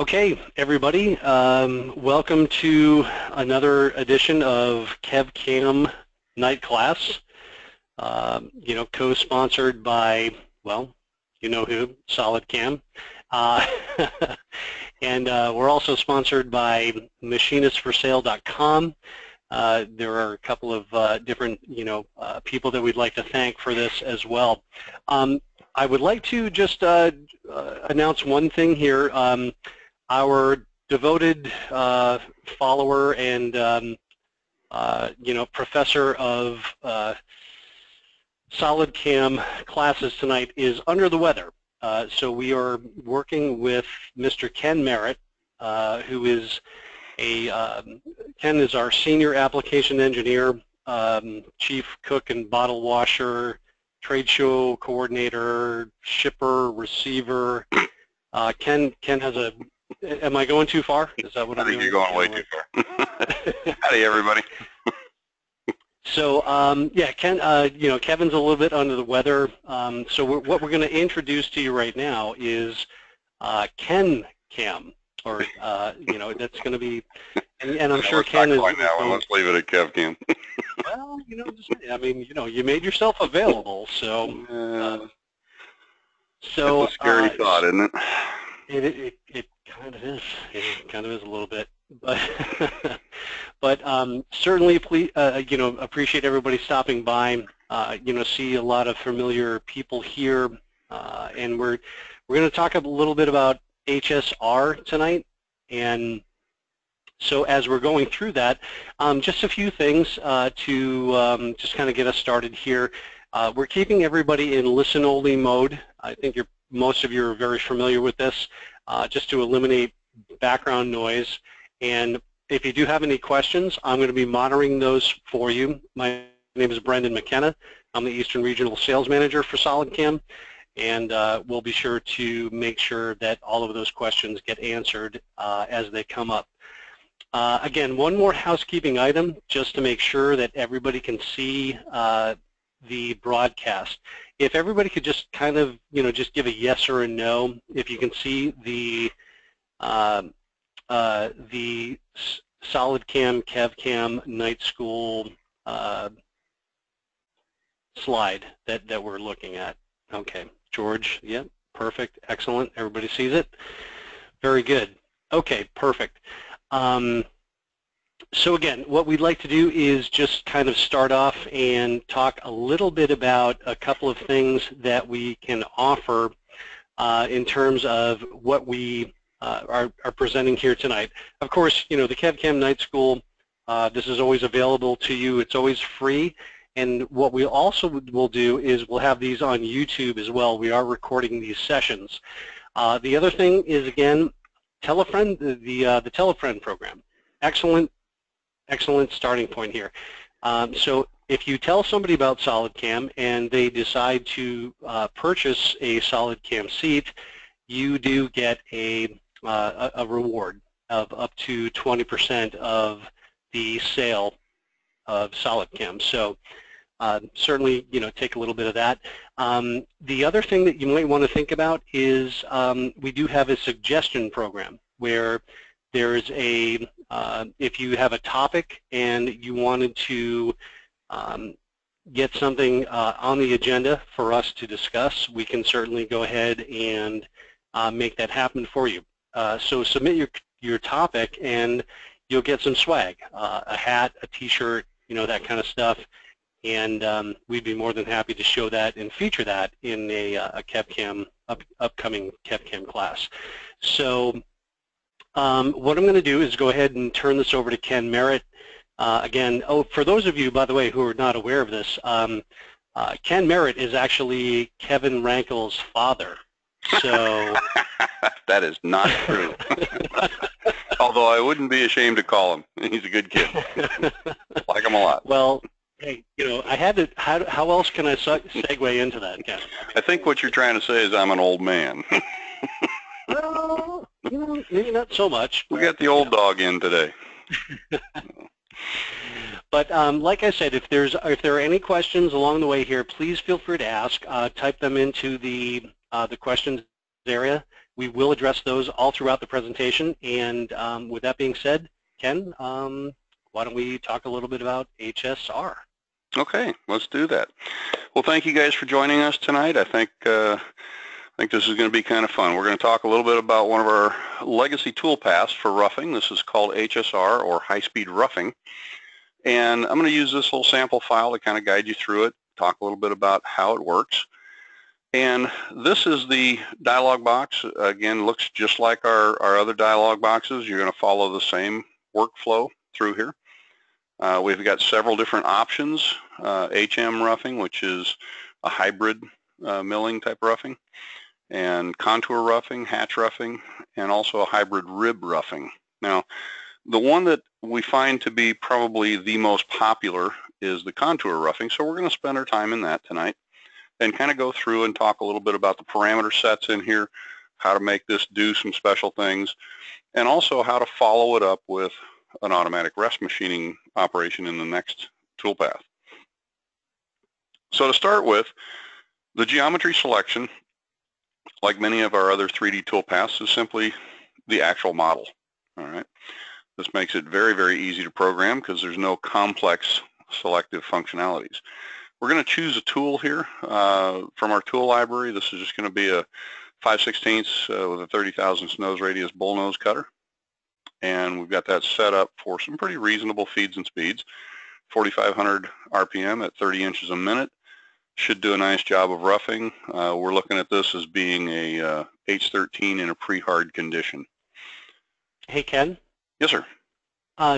Okay, everybody, welcome to another edition of KevCAM Night Class, you know, co-sponsored by, well, you know who, SolidCAM. And we're also sponsored by MachinistForSale.com. There are a couple of different, you know, people that we'd like to thank for this as well. I would like to just announce one thing here. Our devoted follower and you know, professor of SolidCAM classes tonight is under the weather. So we are working with Mr. Ken Merritt, who is a Ken is our senior application engineer, chief cook and bottle washer, trade show coordinator, shipper, receiver. Ken has a. Am I going too far? Is that what I'm doing? I think you're going way too far. Howdy, everybody. So yeah, Ken, you know, Kevin's a little bit under the weather. So what we're going to introduce to you right now is KevCAM, or you know, that's going to be, and I'm sure Ken is. Let's leave it at KevCAM. Well, you know, just, I mean, you know, you made yourself available, so. So. It's a scary thought, isn't it? It kind of is. It kind of is a little bit, but but certainly, please, you know, appreciate everybody stopping by. You know, see a lot of familiar people here, and we're going to talk a little bit about HSR tonight. And so, as we're going through that, just a few things to just kind of get us started here. We're keeping everybody in listen-only mode. I think most of you are very familiar with this, just to eliminate background noise. And if you do have any questions, I'm going to be monitoring those for you. My name is Brendan McKenna. I'm the Eastern Regional Sales Manager for SolidCAM, and we'll be sure to make sure that all of those questions get answered as they come up. Again, one more housekeeping item, just to make sure that everybody can see the broadcast. If everybody could just kind of, you know, just give a yes or a no. If you can see the SolidCAM KevCAM Night School slide that we're looking at. Okay, George. Yep, yeah, perfect, excellent. Everybody sees it. Very good. Okay, perfect. So again, what we'd like to do is just kind of start off and talk a little bit about a couple of things that we can offer in terms of what we are presenting here tonight. Of course, you know, the KevCAM Night School, this is always available to you. It's always free. And what we also will do is we'll have these on YouTube as well. We are recording these sessions. The other thing is, again, Telefriend, the Telefriend program. Excellent. Excellent starting point here. So if you tell somebody about SolidCAM and they decide to purchase a SolidCAM seat, you do get a reward of up to 20% of the sale of SolidCAM. So certainly, you know, take a little bit of that. The other thing that you might want to think about is we do have a suggestion program where there is a, if you have a topic and you wanted to get something on the agenda for us to discuss, we can certainly go ahead and make that happen for you. So submit your topic and you'll get some swag, a hat, a t-shirt, you know, that kind of stuff. And we'd be more than happy to show that and feature that in a KevCAM, upcoming KevCAM class. So. What I'm going to do is go ahead and turn this over to Ken Merritt. Again, oh, for those of you, by the way, who are not aware of this, Ken Merritt is actually Kevin Rankel's father. So that is not true. Although I wouldn't be ashamed to call him. He's a good kid. Like him a lot. Well, hey, you know, I had to. How else can I segue into that, Ken? I think what you're trying to say is I'm an old man. Well, you know, maybe not so much. We got the old dog in today. But like I said, if there are any questions along the way here, please feel free to ask. Type them into the questions area. We will address those all throughout the presentation. And with that being said, Ken, why don't we talk a little bit about HSR? Okay, let's do that. Well, thank you guys for joining us tonight. I think this is going to be kind of fun. We're going to talk a little bit about one of our legacy tool paths for roughing. This is called HSR, or high-speed roughing. And I'm going to use this little sample file to kind of guide you through it, talk a little bit about how it works. And this is the dialog box. Again, looks just like our other dialog boxes. You're going to follow the same workflow through here. We've got several different options. HM roughing, which is a hybrid milling type roughing, and contour roughing, hatch roughing, and also a hybrid rib roughing. Now, the one that we find to be probably the most popular is the contour roughing, so we're going to spend our time in that tonight and kind of go through and talk a little bit about the parameter sets in here, how to make this do some special things, and also how to follow it up with an automatic rest machining operation in the next toolpath. So to start with, the geometry selection, like many of our other 3D toolpaths, is simply the actual model. All right, this makes it very, very easy to program because there's no complex selective functionalities. We're going to choose a tool here from our tool library. This is just going to be a 5/16 with a 30,000 nose radius bullnose cutter. And we've got that set up for some pretty reasonable feeds and speeds. 4,500 RPM at 30 inches a minute. Should do a nice job of roughing. We're looking at this as being a H13 in a pre-hard condition. Hey, Ken? Yes, sir.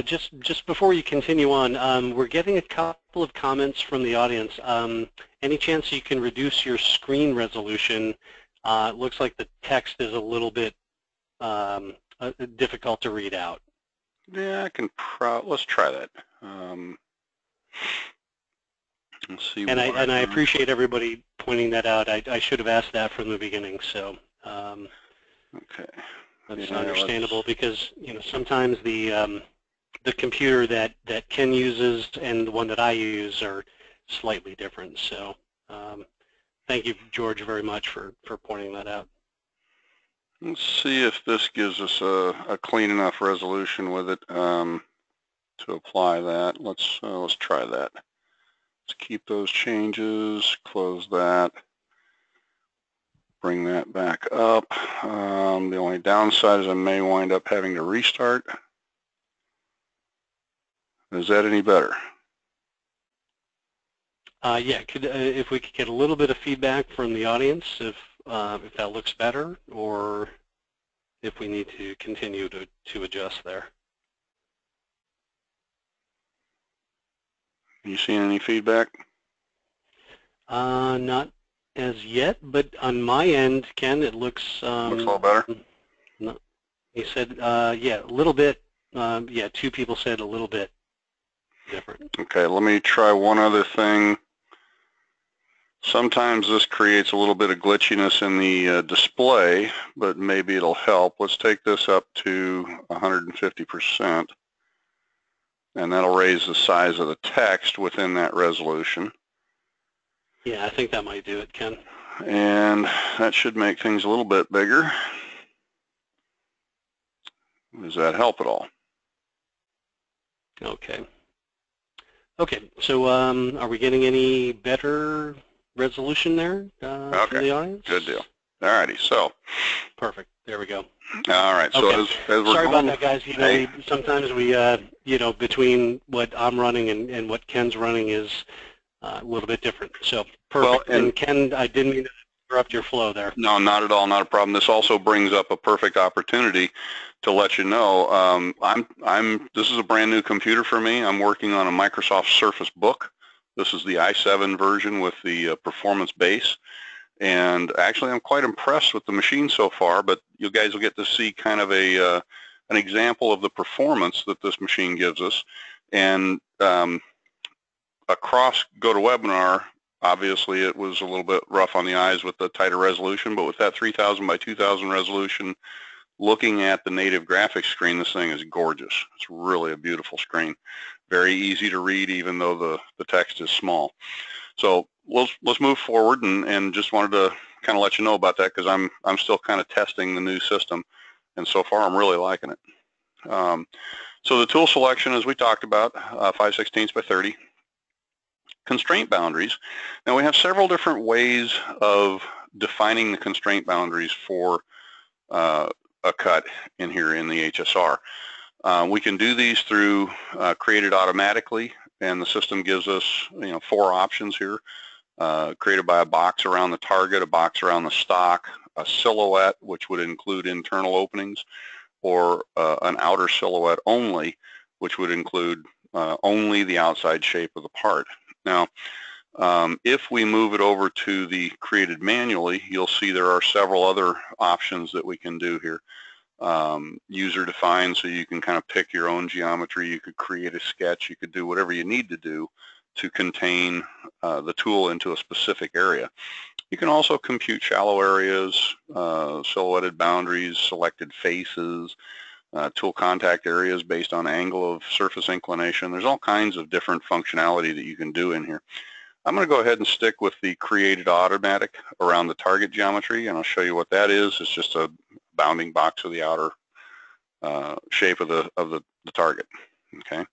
Just before you continue on, we're getting a couple of comments from the audience. Any chance you can reduce your screen resolution? It looks like the text is a little bit difficult to read out. Yeah, I can. Let's try that. Let's see. And I appreciate everybody pointing that out. I should have asked that from the beginning. So. Okay. That's understandable because, you know, sometimes the computer that Ken uses and the one that I use are slightly different. So thank you, George, very much for pointing that out. Let's see if this gives us a clean enough resolution with it to apply that. Let's try that. Let's keep those changes, close that, bring that back up. The only downside is I may wind up having to restart. Is that any better? Yeah, if we could get a little bit of feedback from the audience, if that looks better, or if we need to continue to adjust there. You seeing any feedback? Not as yet, but on my end, Ken, it looks looks a little better. No, he said, yeah, a little bit. Yeah, two people said a little bit different. Okay, let me try one other thing. Sometimes this creates a little bit of glitchiness in the display, but maybe it'll help. Let's take this up to 150%, and that'll raise the size of the text within that resolution. Yeah, I think that might do it, Ken. And that should make things a little bit bigger. Does that help at all? Okay. Okay, so are we getting any better resolution there okay. From the audience? Good deal. All righty, so. Perfect. There we go. All right, so okay. as we're Sorry going, about that, guys. You know, hey. Sometimes we, you know, between what I'm running and what Ken's running is, a little bit different, so perfect. Well, and Ken, I didn't mean to interrupt your flow there. No, not at all, not a problem. This also brings up a perfect opportunity to let you know. This is a brand new computer for me. I'm working on a Microsoft Surface Book. This is the i7 version with the performance base, and actually, I'm quite impressed with the machine so far. But you guys will get to see kind of a an example of the performance that this machine gives us, and across GoToWebinar, obviously it was a little bit rough on the eyes with the tighter resolution, but with that 3,000 by 2,000 resolution, looking at the native graphics screen, this thing is gorgeous. It's really a beautiful screen. Very easy to read even though the text is small. So let's move forward and just wanted to kind of let you know about that because I'm still kind of testing the new system, and so far I'm really liking it. So the tool selection, as we talked about, 5/16 by 30. Constraint boundaries. Now we have several different ways of defining the constraint boundaries for a cut in here in the HSR. We can do these through created automatically, and the system gives us, you know, 4 options here. Created by a box around the target, a box around the stock, a silhouette, which would include internal openings, or an outer silhouette only, which would include only the outside shape of the part. Now, if we move it over to the created manually, you'll see there are several other options that we can do here. User defined, so you can kind of pick your own geometry, you could create a sketch, you could do whatever you need to do to contain the tool into a specific area. You can also compute shallow areas, silhouetted boundaries, selected faces, tool contact areas based on angle of surface inclination. There's all kinds of different functionality that you can do in here. I'm going to go ahead and stick with the created automatic around the target geometry, and I'll show you what that is. It's just a bounding box of the outer shape of the target. Okay.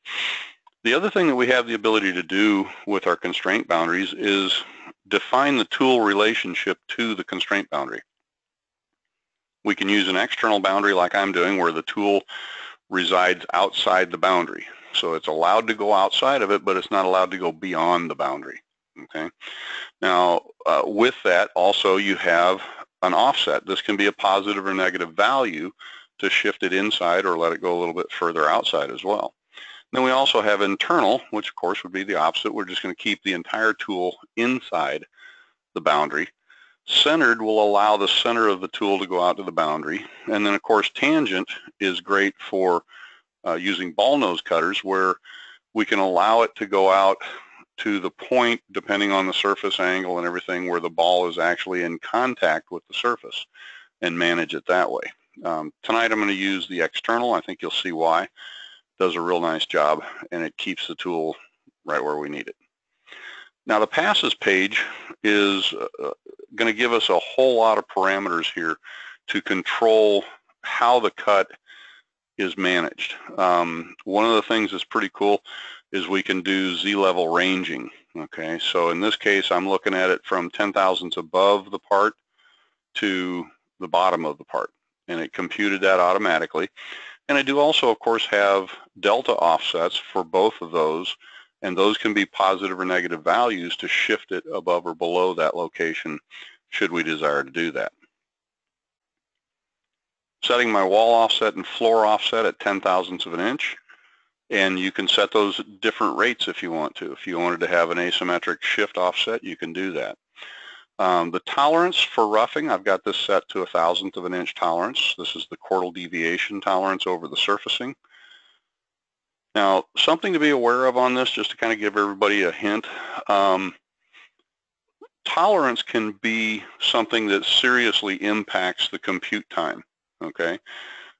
The other thing that we have the ability to do with our constraint boundaries is define the tool relationship to the constraint boundary. We can use an external boundary like I'm doing, where the tool resides outside the boundary. So it's allowed to go outside of it, but it's not allowed to go beyond the boundary. Okay. Now, with that, also you have an offset. This can be a positive or negative value to shift it inside or let it go a little bit further outside as well. Then we also have internal, which of course would be the opposite. We're just going to keep the entire tool inside the boundary. Centered will allow the center of the tool to go out to the boundary. And then, of course, tangent is great for using ball nose cutters, where we can allow it to go out to the point, depending on the surface angle and everything, where the ball is actually in contact with the surface, and manage it that way. Tonight I'm going to use the external. I think you'll see why. It does a real nice job, and it keeps the tool right where we need it. Now, the passes page is going to give us a whole lot of parameters here to control how the cut is managed. One of the things that's pretty cool is we can do Z-level ranging. Okay, so in this case, I'm looking at it from 10,000ths above the part to the bottom of the part, and it computed that automatically. And I do also, of course, have delta offsets for both of those, and those can be positive or negative values to shift it above or below that location should we desire to do that. Setting my wall offset and floor offset at 10,000ths of an inch, and you can set those at different rates if you want to. If you wanted to have an asymmetric shift offset, you can do that. The tolerance for roughing, I've got this set to 1,000th of an inch tolerance. This is the chordal deviation tolerance over the surfacing. Now, something to be aware of on this, just to kind of give everybody a hint, tolerance can be something that seriously impacts the compute time, okay?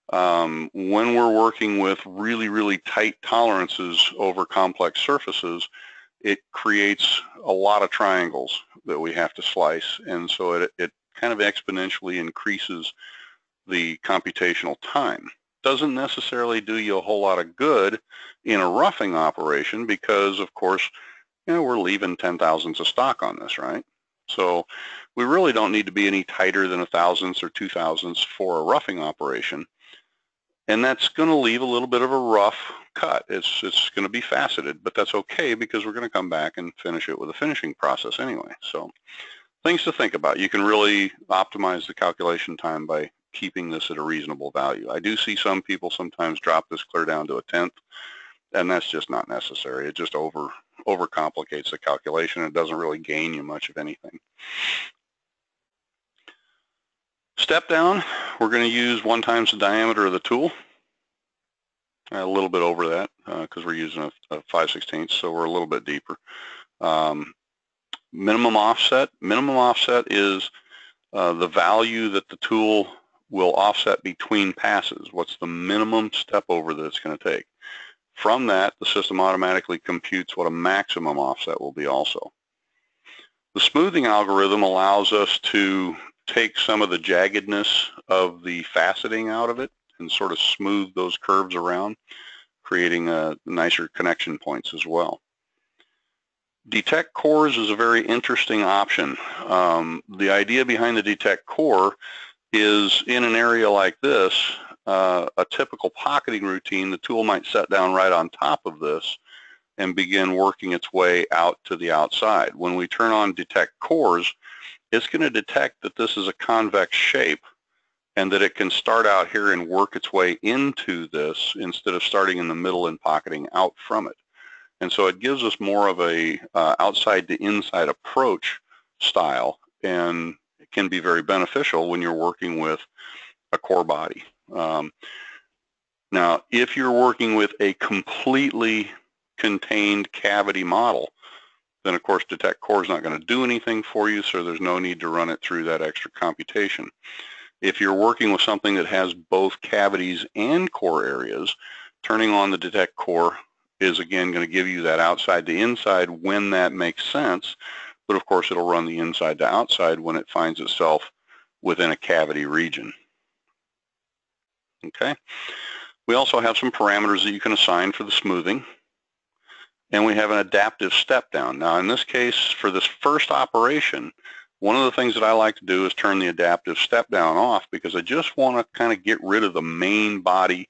When we're working with really, really tight tolerances over complex surfaces, it creates a lot of triangles that we have to slice, and so it kind of exponentially increases the computational time. Doesn't necessarily do you a whole lot of good in a roughing operation because, of course, you know, we're leaving 10,000ths of stock on this, right? So we really don't need to be any tighter than 1,000ths or 2,000ths for a roughing operation, and that's going to leave a little bit of a rough cut. It's going to be faceted, but that's okay because we're going to come back and finish it with a finishing process anyway. So things to think about. You can really optimize the calculation time by keeping this at a reasonable value. I do see some people sometimes drop this clear down to 1/10, and that's just not necessary. It just overcomplicates the calculation. It doesn't really gain you much of anything. Step down, we're going to use 1 times the diameter of the tool. A little bit over that because we're using a 5/16, so we're a little bit deeper. Minimum offset. Minimum offset is the value that the tool will offset between passes. What's the minimum step over that it's going to take? From that, the system automatically computes what a maximum offset will be also. The smoothing algorithm allows us to take some of the jaggedness of the faceting out of it and sort of smooth those curves around, creating nicer connection points as well. Detect cores is a very interesting option. The idea behind the detect core is in an area like this, a typical pocketing routine, the tool might set down right on top of this and begin working its way out to the outside. When we turn on detect cores, it's going to detect that this is a convex shape and that it can start out here and work its way into this instead of starting in the middle and pocketing out from it. And so it gives us more of a outside to inside approach style, and it can be very beneficial when you're working with a core body. Now, if you're working with a completely contained cavity model, then of course detect core is not going to do anything for you, so there's no need to run it through that extra computation. If you're working with something that has both cavities and core areas, turning on the detect core is again going to give you that outside to inside when that makes sense, but of course it'll run the inside to outside when it finds itself within a cavity region. Okay, we also have some parameters that you can assign for the smoothing, and we have an adaptive step down. Now in this case, for this first operation, one of the things that I like to do is turn the adaptive step down off, because I just want to kind of get rid of the main body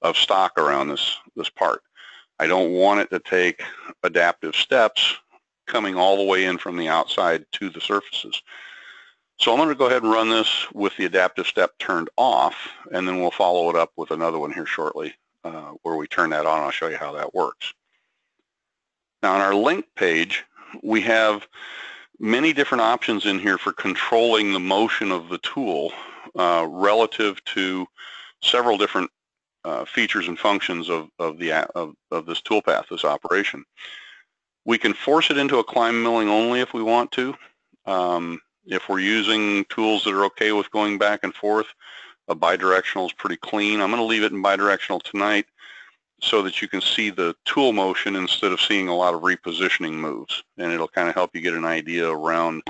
of stock around this part. I don't want it to take adaptive steps coming all the way in from the outside to the surfaces. So I'm going to go ahead and run this with the adaptive step turned off, and then we'll follow it up with another one here shortly where we turn that on. I'll show you how that works. Now on our link page, we have many different options in here for controlling the motion of the tool relative to several different features and functions of this toolpath, this operation. We can force it into a climb milling only if we want to. If we're using tools that are okay with going back and forth, a bidirectional is pretty clean. I'm going to leave it in bidirectional tonight so that you can see the tool motion instead of seeing a lot of repositioning moves, and it'll kind of help you get an idea around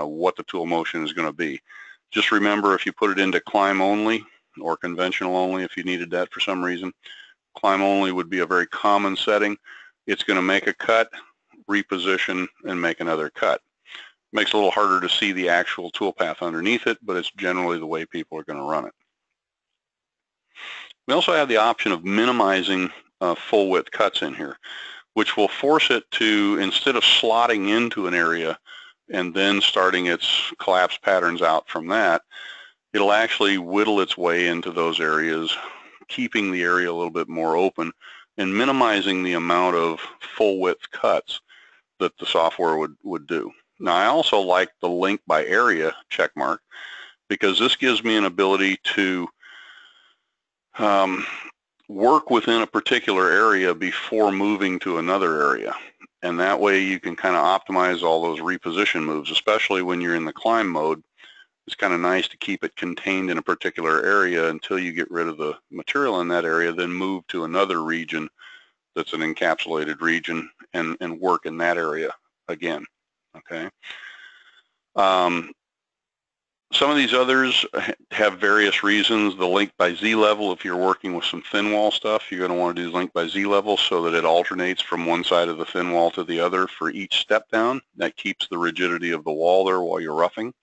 what the tool motion is going to be. Just remember, if you put it into climb only, or conventional only if you needed that for some reason. Climb only would be a very common setting. It's going to make a cut, reposition, and make another cut. Makes it a little harder to see the actual toolpath underneath it, but it's generally the way people are going to run it. We also have the option of minimizing full width cuts in here, which will force it to, instead of slotting into an area and then starting its collapse patterns out from that, it'll actually whittle its way into those areas, keeping the area a little bit more open and minimizing the amount of full width cuts that the software would do. Now, I also like the link by area checkmark, because this gives me an ability to work within a particular area before moving to another area. And that way you can kind of optimize all those reposition moves, especially when you're in the climb mode. It's kind of nice to keep it contained in a particular area until you get rid of the material in that area, then move to another region that's an encapsulated region and work in that area again, okay? Some of these others have various reasons. The link by Z-level, if you're working with some thin wall stuff, you're going to want to do link by Z-level so that it alternates from one side of the thin wall to the other for each step down. That keeps the rigidity of the wall there while you're roughing.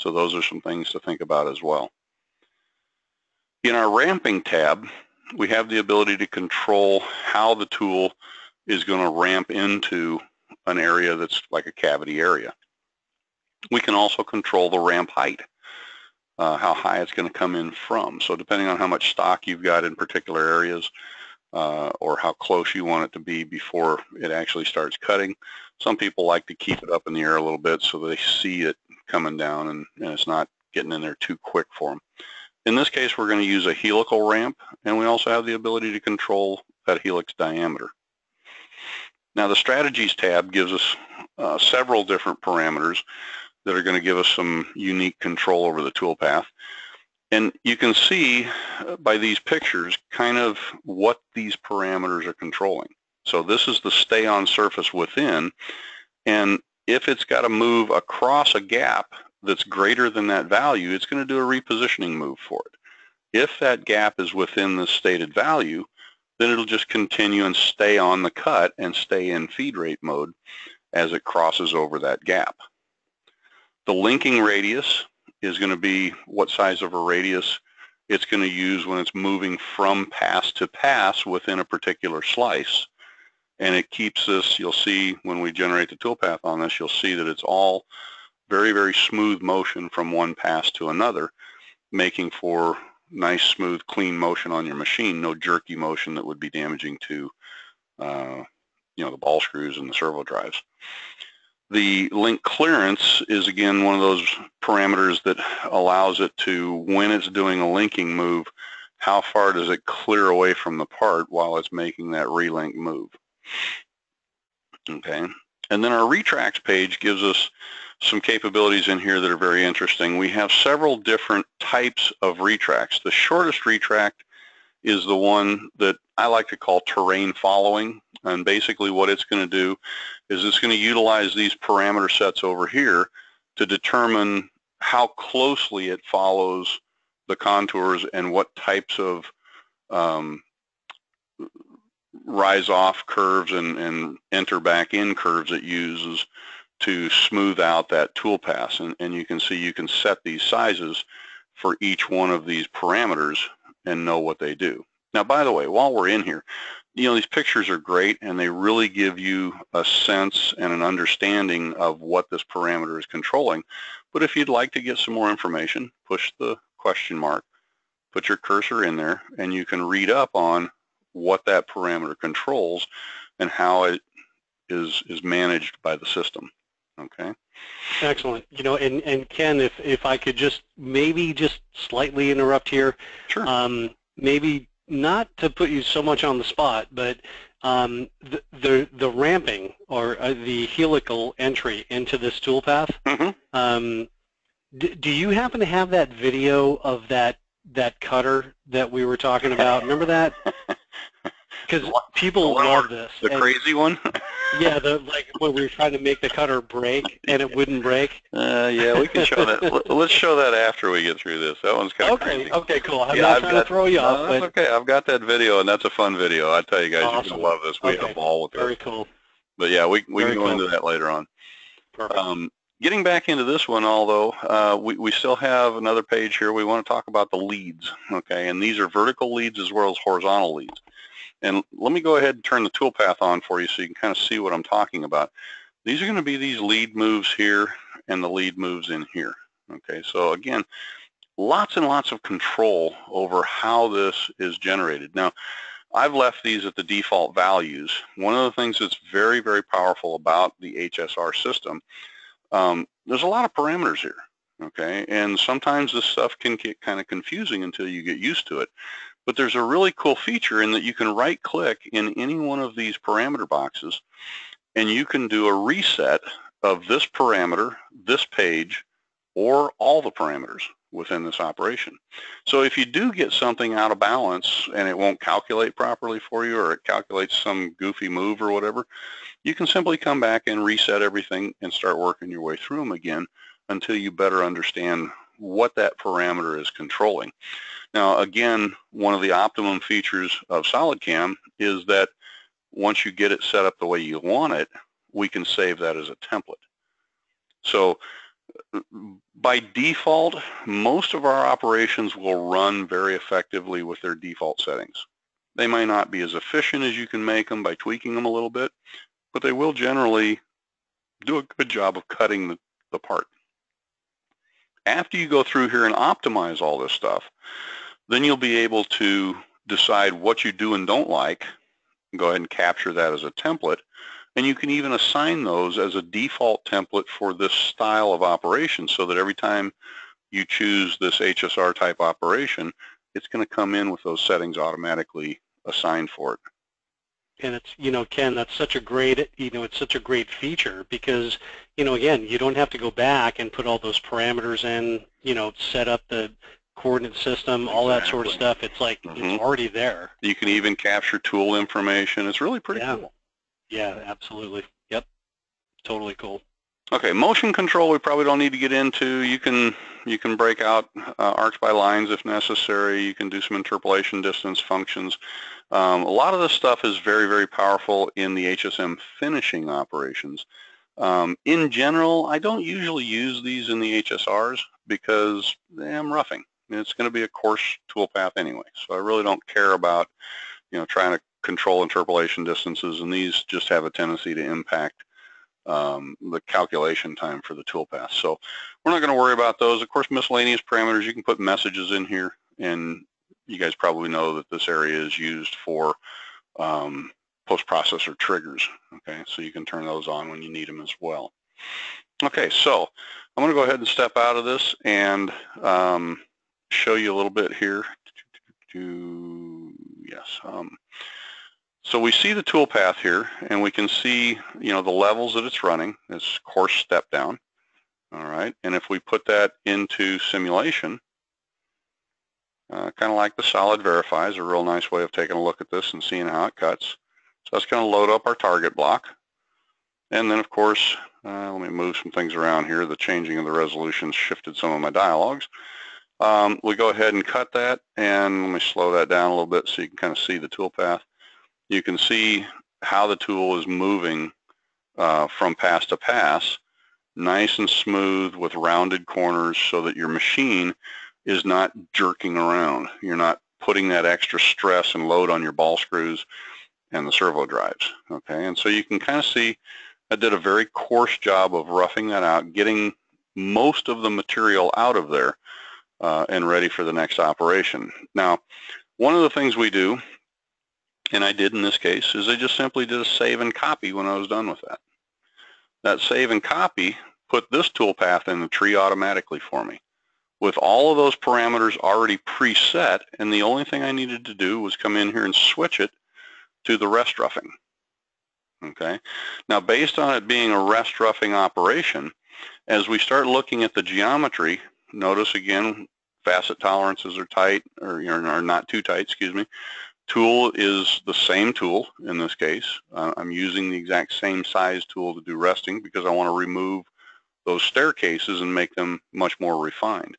So those are some things to think about as well. In our ramping tab, we have the ability to control how the tool is going to ramp into an area that's like a cavity area. We can also control the ramp height, how high it's going to come in from. So depending on how much stock you've got in particular areas or how close you want it to be before it actually starts cutting, some people like to keep it up in the air a little bit so they see it coming down and it's not getting in there too quick for them. In this case, we're going to use a helical ramp, and we also have the ability to control that helix diameter. Now the strategies tab gives us several different parameters that are going to give us some unique control over the toolpath. And you can see by these pictures kind of what these parameters are controlling. So this is the stay on surface within, and If it's got to move across a gap that's greater than that value, it's going to do a repositioning move for it. If that gap is within the stated value, then it'll just continue and stay on the cut and stay in feed rate mode as it crosses over that gap. The linking radius is going to be what size of a radius it's going to use when it's moving from pass to pass within a particular slice. And it keeps this, you'll see when we generate the toolpath on this, you'll see that it's all very, very smooth motion from one pass to another, making for nice, smooth, clean motion on your machine, no jerky motion that would be damaging to the ball screws and the servo drives. The link clearance is, again, one of those parameters that allows it to, when it's doing a linking move, how far does it clear away from the part while it's making that relink move. Okay, and then our retracts page gives us some capabilities in here that are very interesting. We have several different types of retracts. The shortest retract is the one that I like to call terrain following, and basically what it's going to do is it's going to utilize these parameter sets over here to determine how closely it follows the contours and what types of rise off curves and enter back in curves it uses to smooth out that tool pass. And you can see you can set these sizes for each one of these parameters and know what they do. Now, by the way, while we're in here, you know, these pictures are great and they really give you a sense and an understanding of what this parameter is controlling. But if you'd like to get some more information, push the question mark, put your cursor in there, and you can read up on what that parameter controls and how it is managed by the system. Okay. Excellent. You know, and Ken, if I could just maybe just slightly interrupt here. Sure. Maybe not to put you so much on the spot, but the ramping or the helical entry into this toolpath. Mm-hmm. Do you happen to have that video of that cutter that we were talking about? Remember that? Because people love this. The crazy one? Yeah, like when we were trying to make the cutter break and it wouldn't break. Yeah, we can show that. Let's show that after we get through this. That one's kind of crazy. Okay, cool. I'm not trying to throw you off. That's okay. I've got that video, and that's a fun video. I tell you guys, awesome. You're going to love this. We had a ball with this. Very cool. But yeah, we can go into that later on. Perfect. Getting back into this one, although, we still have another page here. We want to talk about the leads, okay? And these are vertical leads as well as horizontal leads. And let me go ahead and turn the toolpath on for you so you can kind of see what I'm talking about. These are going to be these lead moves here and the lead moves in here. Okay, so again, lots and lots of control over how this is generated. Now, I've left these at the default values. One of the things that's very, very powerful about the HSR system, there's a lot of parameters here, okay? And sometimes this stuff can get kind of confusing until you get used to it. But there's a really cool feature in that you can right-click in any one of these parameter boxes, and you can do a reset of this parameter, this page, or all the parameters within this operation. So if you do get something out of balance and it won't calculate properly for you, or it calculates some goofy move or whatever, you can simply come back and reset everything and start working your way through them again until you better understand what that parameter is controlling. Now, again, one of the optimum features of SolidCAM is that once you get it set up the way you want it, we can save that as a template. So by default, most of our operations will run very effectively with their default settings. They might not be as efficient as you can make them by tweaking them a little bit, but they will generally do a good job of cutting the part. After you go through here and optimize all this stuff, then you'll be able to decide what you do and don't like, and go ahead and capture that as a template, and you can even assign those as a default template for this style of operation so that every time you choose this HSR type operation, it's going to come in with those settings automatically assigned for it. And it's, you know, Ken, that's such a great, you know, it's such a great feature because, you know, again, you don't have to go back and put all those parameters in, you know, set up the coordinate system, exactly. All that sort of stuff. It's like, mm-hmm. It's already there. You can even capture tool information. It's really pretty cool. Yeah, absolutely. Yep, totally cool. Okay, motion control we probably don't need to get into. You can break out arcs by lines if necessary. You can do some interpolation distance functions. A lot of this stuff is very, very powerful in the HSM finishing operations. In general, I don't usually use these in the HSRs because I'm roughing. It's going to be a coarse toolpath anyway, so I really don't care about, you know, trying to control interpolation distances, and these just have a tendency to impact the calculation time for the toolpath. So we're not going to worry about those. Of course, miscellaneous parameters, you can put messages in here, and you guys probably know that this area is used for post-processor triggers, okay? So you can turn those on when you need them as well. Okay, so I'm going to go ahead and step out of this and show you a little bit here. Yes. So we see the toolpath here, and we can see, you know, the levels that it's running. It's coarse step down, all right? And if we put that into simulation, kind of like the Solid Verify is a real nice way of taking a look at this and seeing how it cuts. So that's going to load up our target block. And then, of course, let me move some things around here. The changing of the resolutions shifted some of my dialogues. We go ahead and cut that, and let me slow that down a little bit so you can kind of see the toolpath. You can see how the tool is moving from pass to pass, nice and smooth with rounded corners so that your machine is not jerking around. You're not putting that extra stress and load on your ball screws and the servo drives, okay? And so you can kind of see I did a very coarse job of roughing that out, getting most of the material out of there and ready for the next operation. Now, one of the things we do, and I did in this case, is I just simply did a save and copy when I was done with that. That save and copy put this toolpath in the tree automatically for me, with all of those parameters already preset, and the only thing I needed to do was come in here and switch it to the rest roughing. Okay? Now, based on it being a rest roughing operation, as we start looking at the geometry, notice again, facet tolerances are tight, or, you know, are not too tight, excuse me. Tool is the same tool in this case. I'm using the exact same size tool to do resting because I want to remove those staircases and make them much more refined.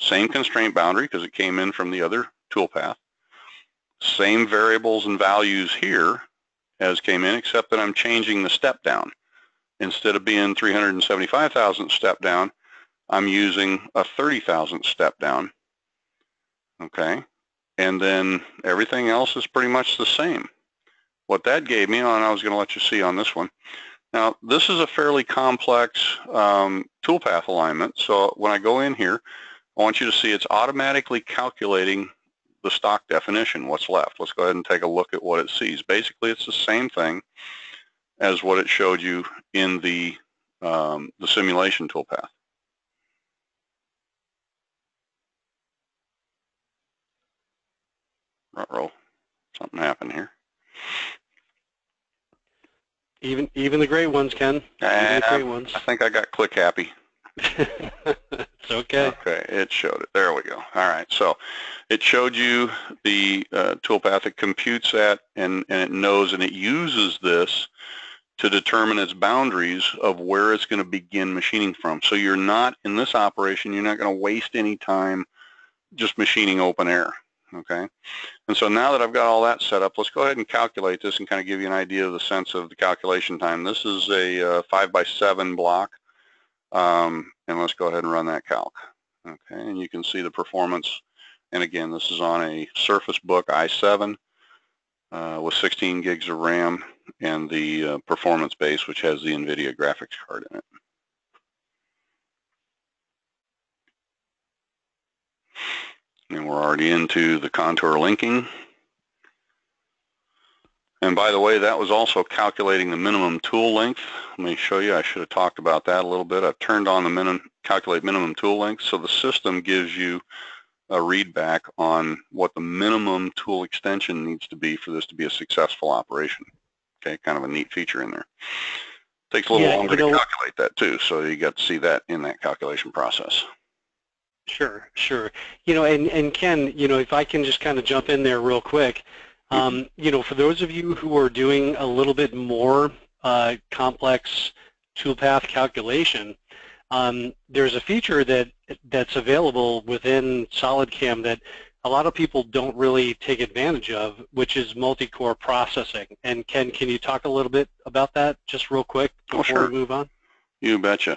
Same constraint boundary because it came in from the other toolpath. Same variables and values here as came in, except that I'm changing the step down. Instead of being 375,000 step down, I'm using a 30,000 step down, okay? And then everything else is pretty much the same. What that gave me, and I was going to let you see on this one. Now, this is a fairly complex toolpath alignment, so when I go in here, I want you to see it's automatically calculating the stock definition, what's left. Let's go ahead and take a look at what it sees. Basically, it's the same thing as what it showed you in the simulation toolpath. Uh-oh, something happened here. Even the gray ones, Ken. Even the gray ones. I think I got click happy. It's okay. Okay, it showed it. There we go. All right, so it showed you the toolpath. It computes that, and it knows, and it uses this to determine its boundaries of where it's going to begin machining from. So you're not, in this operation, you're not going to waste any time just machining open air. Okay, and so now that I've got all that set up, let's go ahead and calculate this and kind of give you an idea of the sense of the calculation time. This is a 5 by 7 block, and let's go ahead and run that calc. Okay, and you can see the performance, and again, this is on a Surface Book i7 with 16 gigs of RAM and the performance base, which has the NVIDIA graphics card in it. And we're already into the contour linking. And by the way, that was also calculating the minimum tool length. Let me show you. I should have talked about that a little bit. I've turned on the calculate minimum tool length, so the system gives you a readback on what the minimum tool extension needs to be for this to be a successful operation. Okay, kind of a neat feature in there. Takes a little longer to calculate that too, so you got to see that in that calculation process. Sure, sure. You know, and Ken, you know, if I can just kind of jump in there real quick, you know, for those of you who are doing a little bit more complex toolpath calculation, there's a feature that's available within SolidCAM that a lot of people don't really take advantage of, which is multi-core processing. And Ken, can you talk a little bit about that just real quick before we move on? You betcha.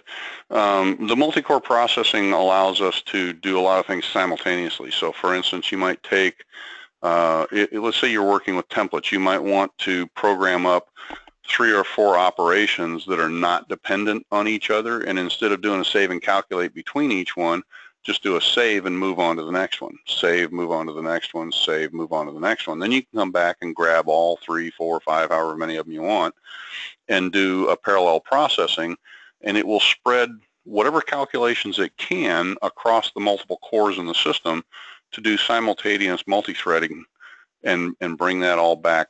The multi-core processing allows us to do a lot of things simultaneously. So for instance, you might take, let's say you're working with templates. You might want to program up 3 or 4 operations that are not dependent on each other, and instead of doing a save and calculate between each one, just do a save and move on to the next one. Save, move on to the next one, save, move on to the next one. Then you can come back and grab all 3, 4, 5, however many of them you want, and do a parallel processing, and it will spread whatever calculations it can across the multiple cores in the system to do simultaneous multi-threading and bring that all back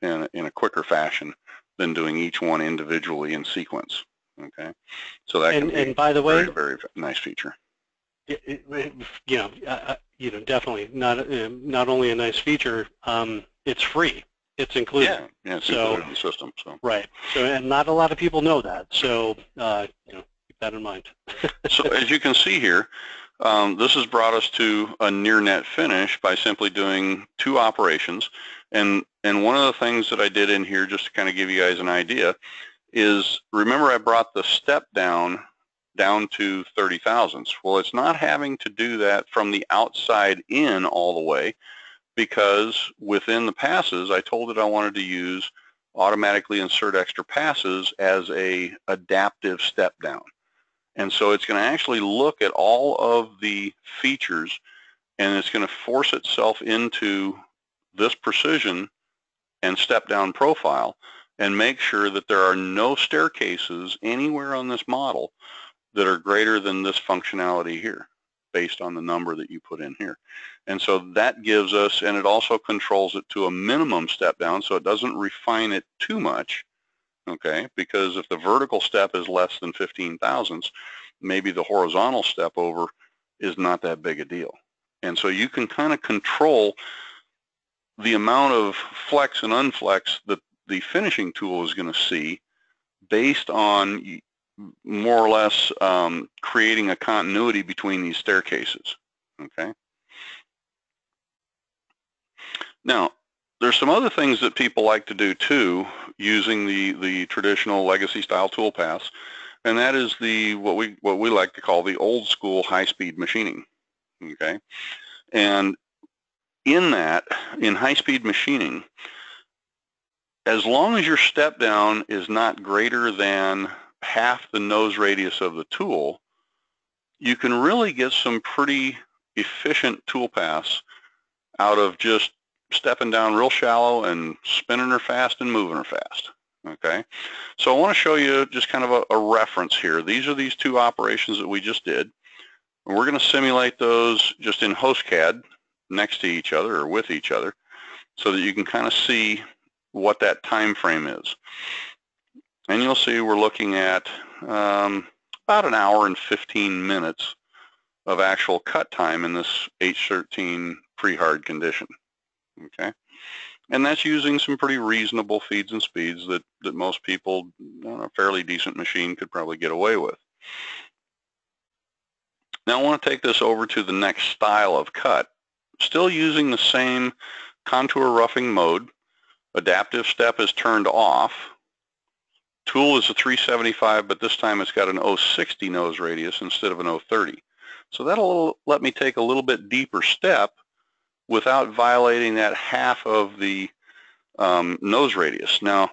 in a quicker fashion than doing each one individually in sequence. Okay, so that can be a very, very nice feature. You know, definitely not only a nice feature. It's free. It's included. Yeah, it's included in the system. So. Right. So, and not a lot of people know that. So, you know, keep that in mind. So, as you can see here, this has brought us to a near net finish by simply doing 2 operations. And one of the things that I did in here, just to kind of give you guys an idea, is remember I brought the step down to 30 thousandths. Well, it's not having to do that from the outside in all the way, because within the passes, I told it I wanted to use automatically insert extra passes as an adaptive step down. And so it's going to actually look at all of the features, and it's going to force itself into this precision and step down profile and make sure that there are no staircases anywhere on this model that are greater than this functionality here, based on the number that you put in here. And so that gives us, and it also controls it to a minimum step down, so it doesn't refine it too much, okay? Because if the vertical step is less than 15 thousandths, maybe the horizontal step over is not that big a deal. And so you can kind of control the amount of flex and unflex that the finishing tool is going to see based on more or less creating a continuity between these staircases, okay? Now, there's some other things that people like to do too using the traditional legacy style tool paths, and that is the what we like to call the old school high-speed machining, okay? And in high-speed machining, as long as your step down is not greater than half the nose radius of the tool, you can really get some pretty efficient tool paths out of just stepping down real shallow and spinning her fast and moving her fast, okay? So I want to show you just kind of a reference here. These are these 2 operations that we just did, and we're going to simulate those just in HostCAD next to each other or with each other so that you can kind of see what that time frame is. And you'll see we're looking at about an hour and 15 minutes of actual cut time in this H13 pre-hard condition, okay? And that's using some pretty reasonable feeds and speeds that most people on a fairly decent machine could probably get away with. Now I want to take this over to the next style of cut, still using the same contour roughing mode. Adaptive step is turned off. Tool is a 375, but this time it's got an 060 nose radius instead of an 030. So that'll let me take a little bit deeper step without violating that half of the nose radius. Now,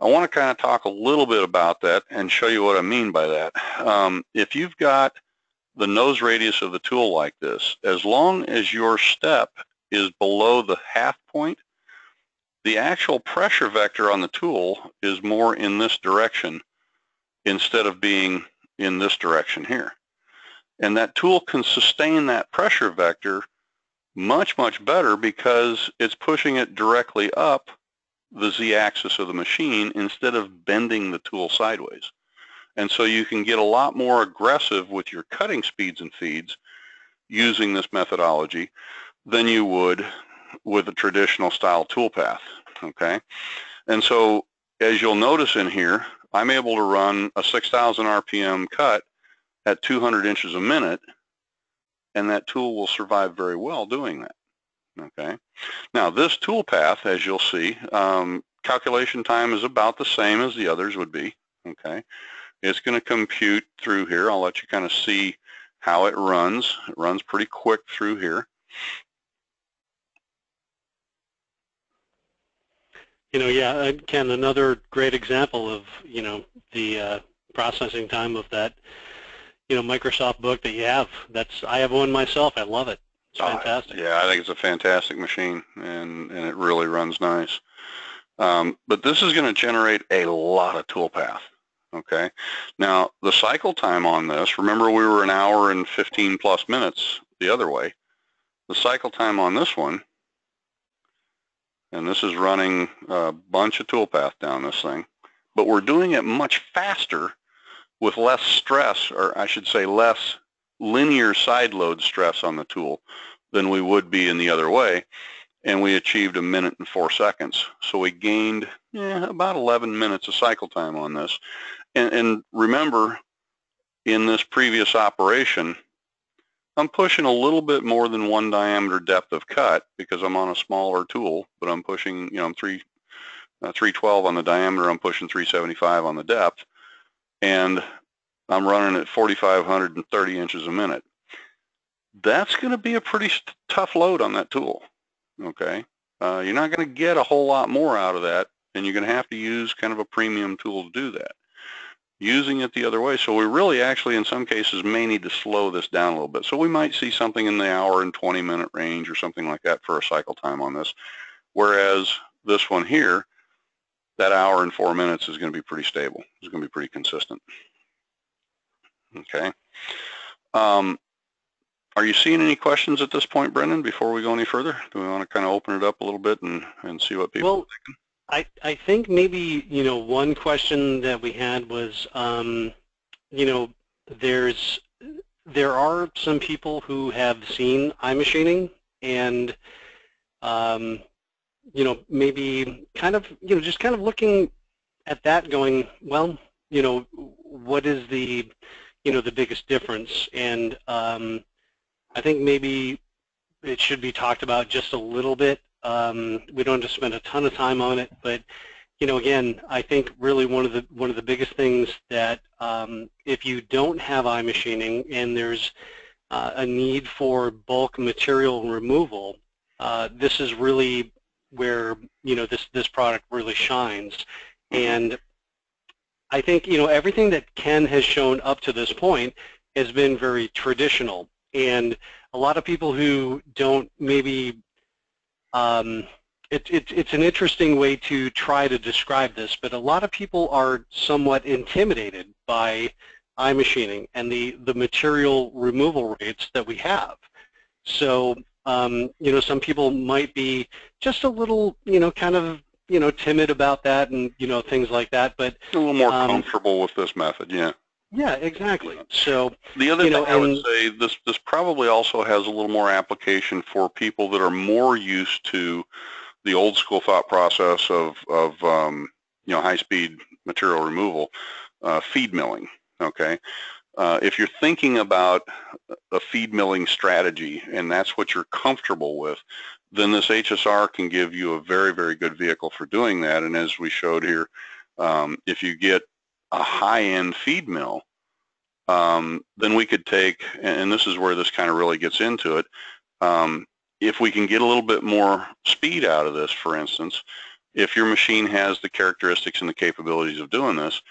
I want to kind of talk a little bit about that and show you what I mean by that. If you've got the nose radius of the tool like this, as long as your step is below the half point, the actual pressure vector on the tool is more in this direction instead of being in this direction here. And that tool can sustain that pressure vector much, much better because it's pushing it directly up the z-axis of the machine instead of bending the tool sideways. And so you can get a lot more aggressive with your cutting speeds and feeds using this methodology than you would with a traditional style toolpath, okay? And so as you'll notice in here, I'm able to run a 6,000 RPM cut at 200 inches a minute, and that tool will survive very well doing that, okay? Now, this tool path, as you'll see, calculation time is about the same as the others would be, okay? It's gonna compute through here. I'll let you kind of see how it runs. It runs pretty quick through here. You know, yeah, Ken, another great example of, you know, the processing time of that, you know, Microsoft book that you have. That's, I have one myself. I love it. It's fantastic. Yeah, I think it's a fantastic machine, and it really runs nice. But this is going to generate a lot of toolpath. Okay. Now, the cycle time on this, remember we were an hour and 15 plus minutes the other way. The cycle time on this one, and this is running a bunch of toolpath down this thing, but we're doing it much faster with less stress, or I should say less linear side load stress on the tool than we would be in the other way, and we achieved a minute and 4 seconds. So we gained about 11 minutes of cycle time on this. And remember, in this previous operation, I'm pushing a little bit more than one diameter depth of cut because I'm on a smaller tool, but I'm pushing, you know, I'm 312 on the diameter, I'm pushing 375 on the depth, and I'm running at 4,530 inches a minute. That's going to be a pretty tough load on that tool, okay? You're not going to get a whole lot more out of that, and you're going to have to use kind of a premium tool to do that. Using it the other way, so we really actually in some cases may need to slow this down a little bit. So we might see something in the hour and 20 minute range or something like that for a cycle time on this, whereas this one here, that hour and 4 minutes is going to be pretty stable. It's going to be pretty consistent. Okay. Are you seeing any questions at this point, Brendan, before we go any further? Do we want to kind of open it up a little bit and see what people are thinking? I think maybe, you know, one question that we had was, you know, there are some people who have seen iMachining and, you know, maybe kind of, you know, just kind of looking at that going, well, you know, what is the, you know, the biggest difference? And I think maybe it should be talked about just a little bit. We don't have to spend a ton of time on it, but, you know, again, I think really one of the biggest things that if you don't have iMachining and there's a need for bulk material removal, this is really where, you know, this product really shines. And I think, you know, everything that Ken has shown up to this point has been very traditional, and a lot of people who don't maybe it's an interesting way to try to describe this, but a lot of people are somewhat intimidated by iMachining and the material removal rates that we have. So, you know, some people might be just a little, you know, kind of, you know, timid about that and, you know, things like that, but a little more comfortable with this method, yeah. Yeah, exactly. So the other thing I would say, this probably also has a little more application for people that are more used to the old school thought process of you know, high speed material removal, feed milling. Okay, if you're thinking about a feed milling strategy and that's what you're comfortable with, then this HSR can give you a very, very good vehicle for doing that. And as we showed here, if you get a high-end feed mill, then we could take, and this is where this kind of really gets into it, if we can get a little bit more speed out of this, for instance, if your machine has the characteristics and the capabilities of doing this,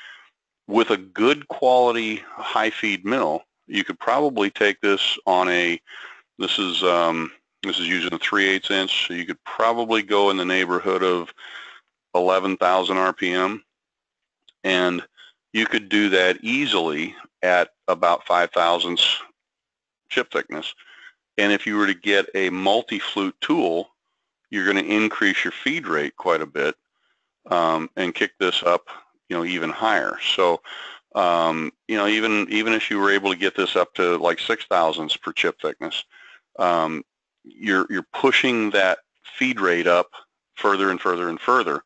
with a good quality high feed mill, you could probably take this on a, this is using a 3/8 inch, so you could probably go in the neighborhood of 11,000 RPM, and you could do that easily at about 5/1000ths chip thickness. And if you were to get a multi-flute tool, you're going to increase your feed rate quite a bit and kick this up, you know, even higher. So, you know, even if you were able to get this up to like 6/1000ths per chip thickness, you're pushing that feed rate up further and further and further.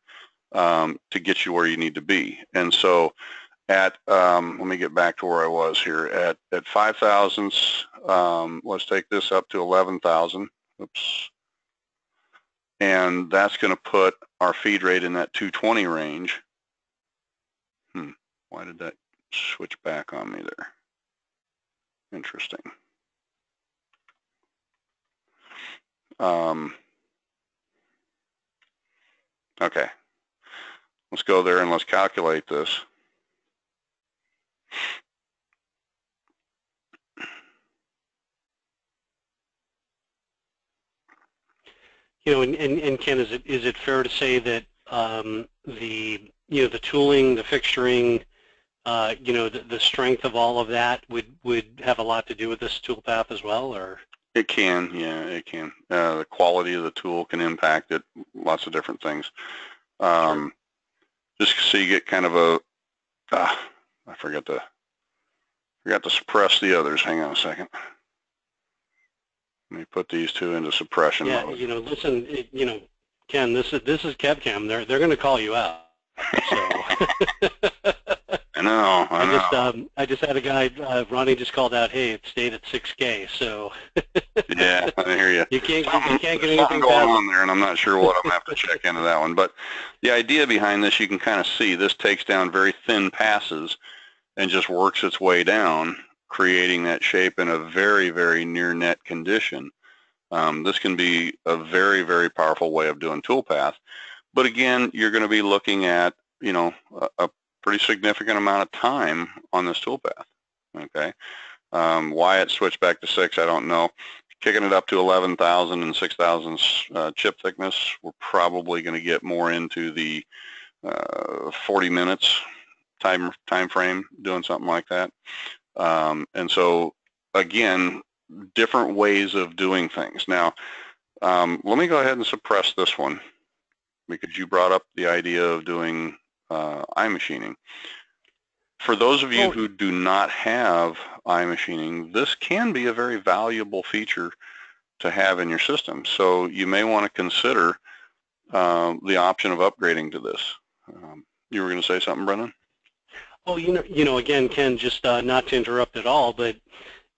to get you where you need to be. And so at, let me get back to where I was here, at 5 thousandths, let's take this up to 11,000, oops, and that's going to put our feed rate in that 220 range. Why did that switch back on me there? Interesting. Okay, let's go there and let's calculate this. You know, and Ken, is it fair to say that the the tooling, the fixturing, the strength of all of that would have a lot to do with this toolpath as well, or? It can, yeah, it can. The quality of the tool can impact it, lots of different things. Just so you get kind of a, I forgot to suppress the others. Hang on a second. Let me put these two into suppression. Yeah, mode. Listen, Ken, this is KevCAM. They're going to call you out. So. I know. I just had a guy, Ronnie, just called out, "Hey, it stayed at 6K." So yeah, I hear you. You can't get anything going on there, and I'm not sure what. I'm gonna have to check into that one. But the idea behind this, you can kind of see this takes down very thin passes, and just works its way down, creating that shape in a very, very near net condition. This can be a very, very powerful way of doing toolpath. But again, you're going to be looking at a pretty significant amount of time on this toolpath, okay? Why it switched back to 6, I don't know. Kicking it up to 11,000 and 6,000 chip thickness, we're probably going to get more into the 40 minutes time frame, doing something like that. And so, again, different ways of doing things. Now, let me go ahead and suppress this one because you brought up the idea of doing iMachining. For those of you who do not have iMachining, this can be a very valuable feature to have in your system. So you may want to consider the option of upgrading to this. You were going to say something, Brendan? Oh, again, Ken, just not to interrupt at all, but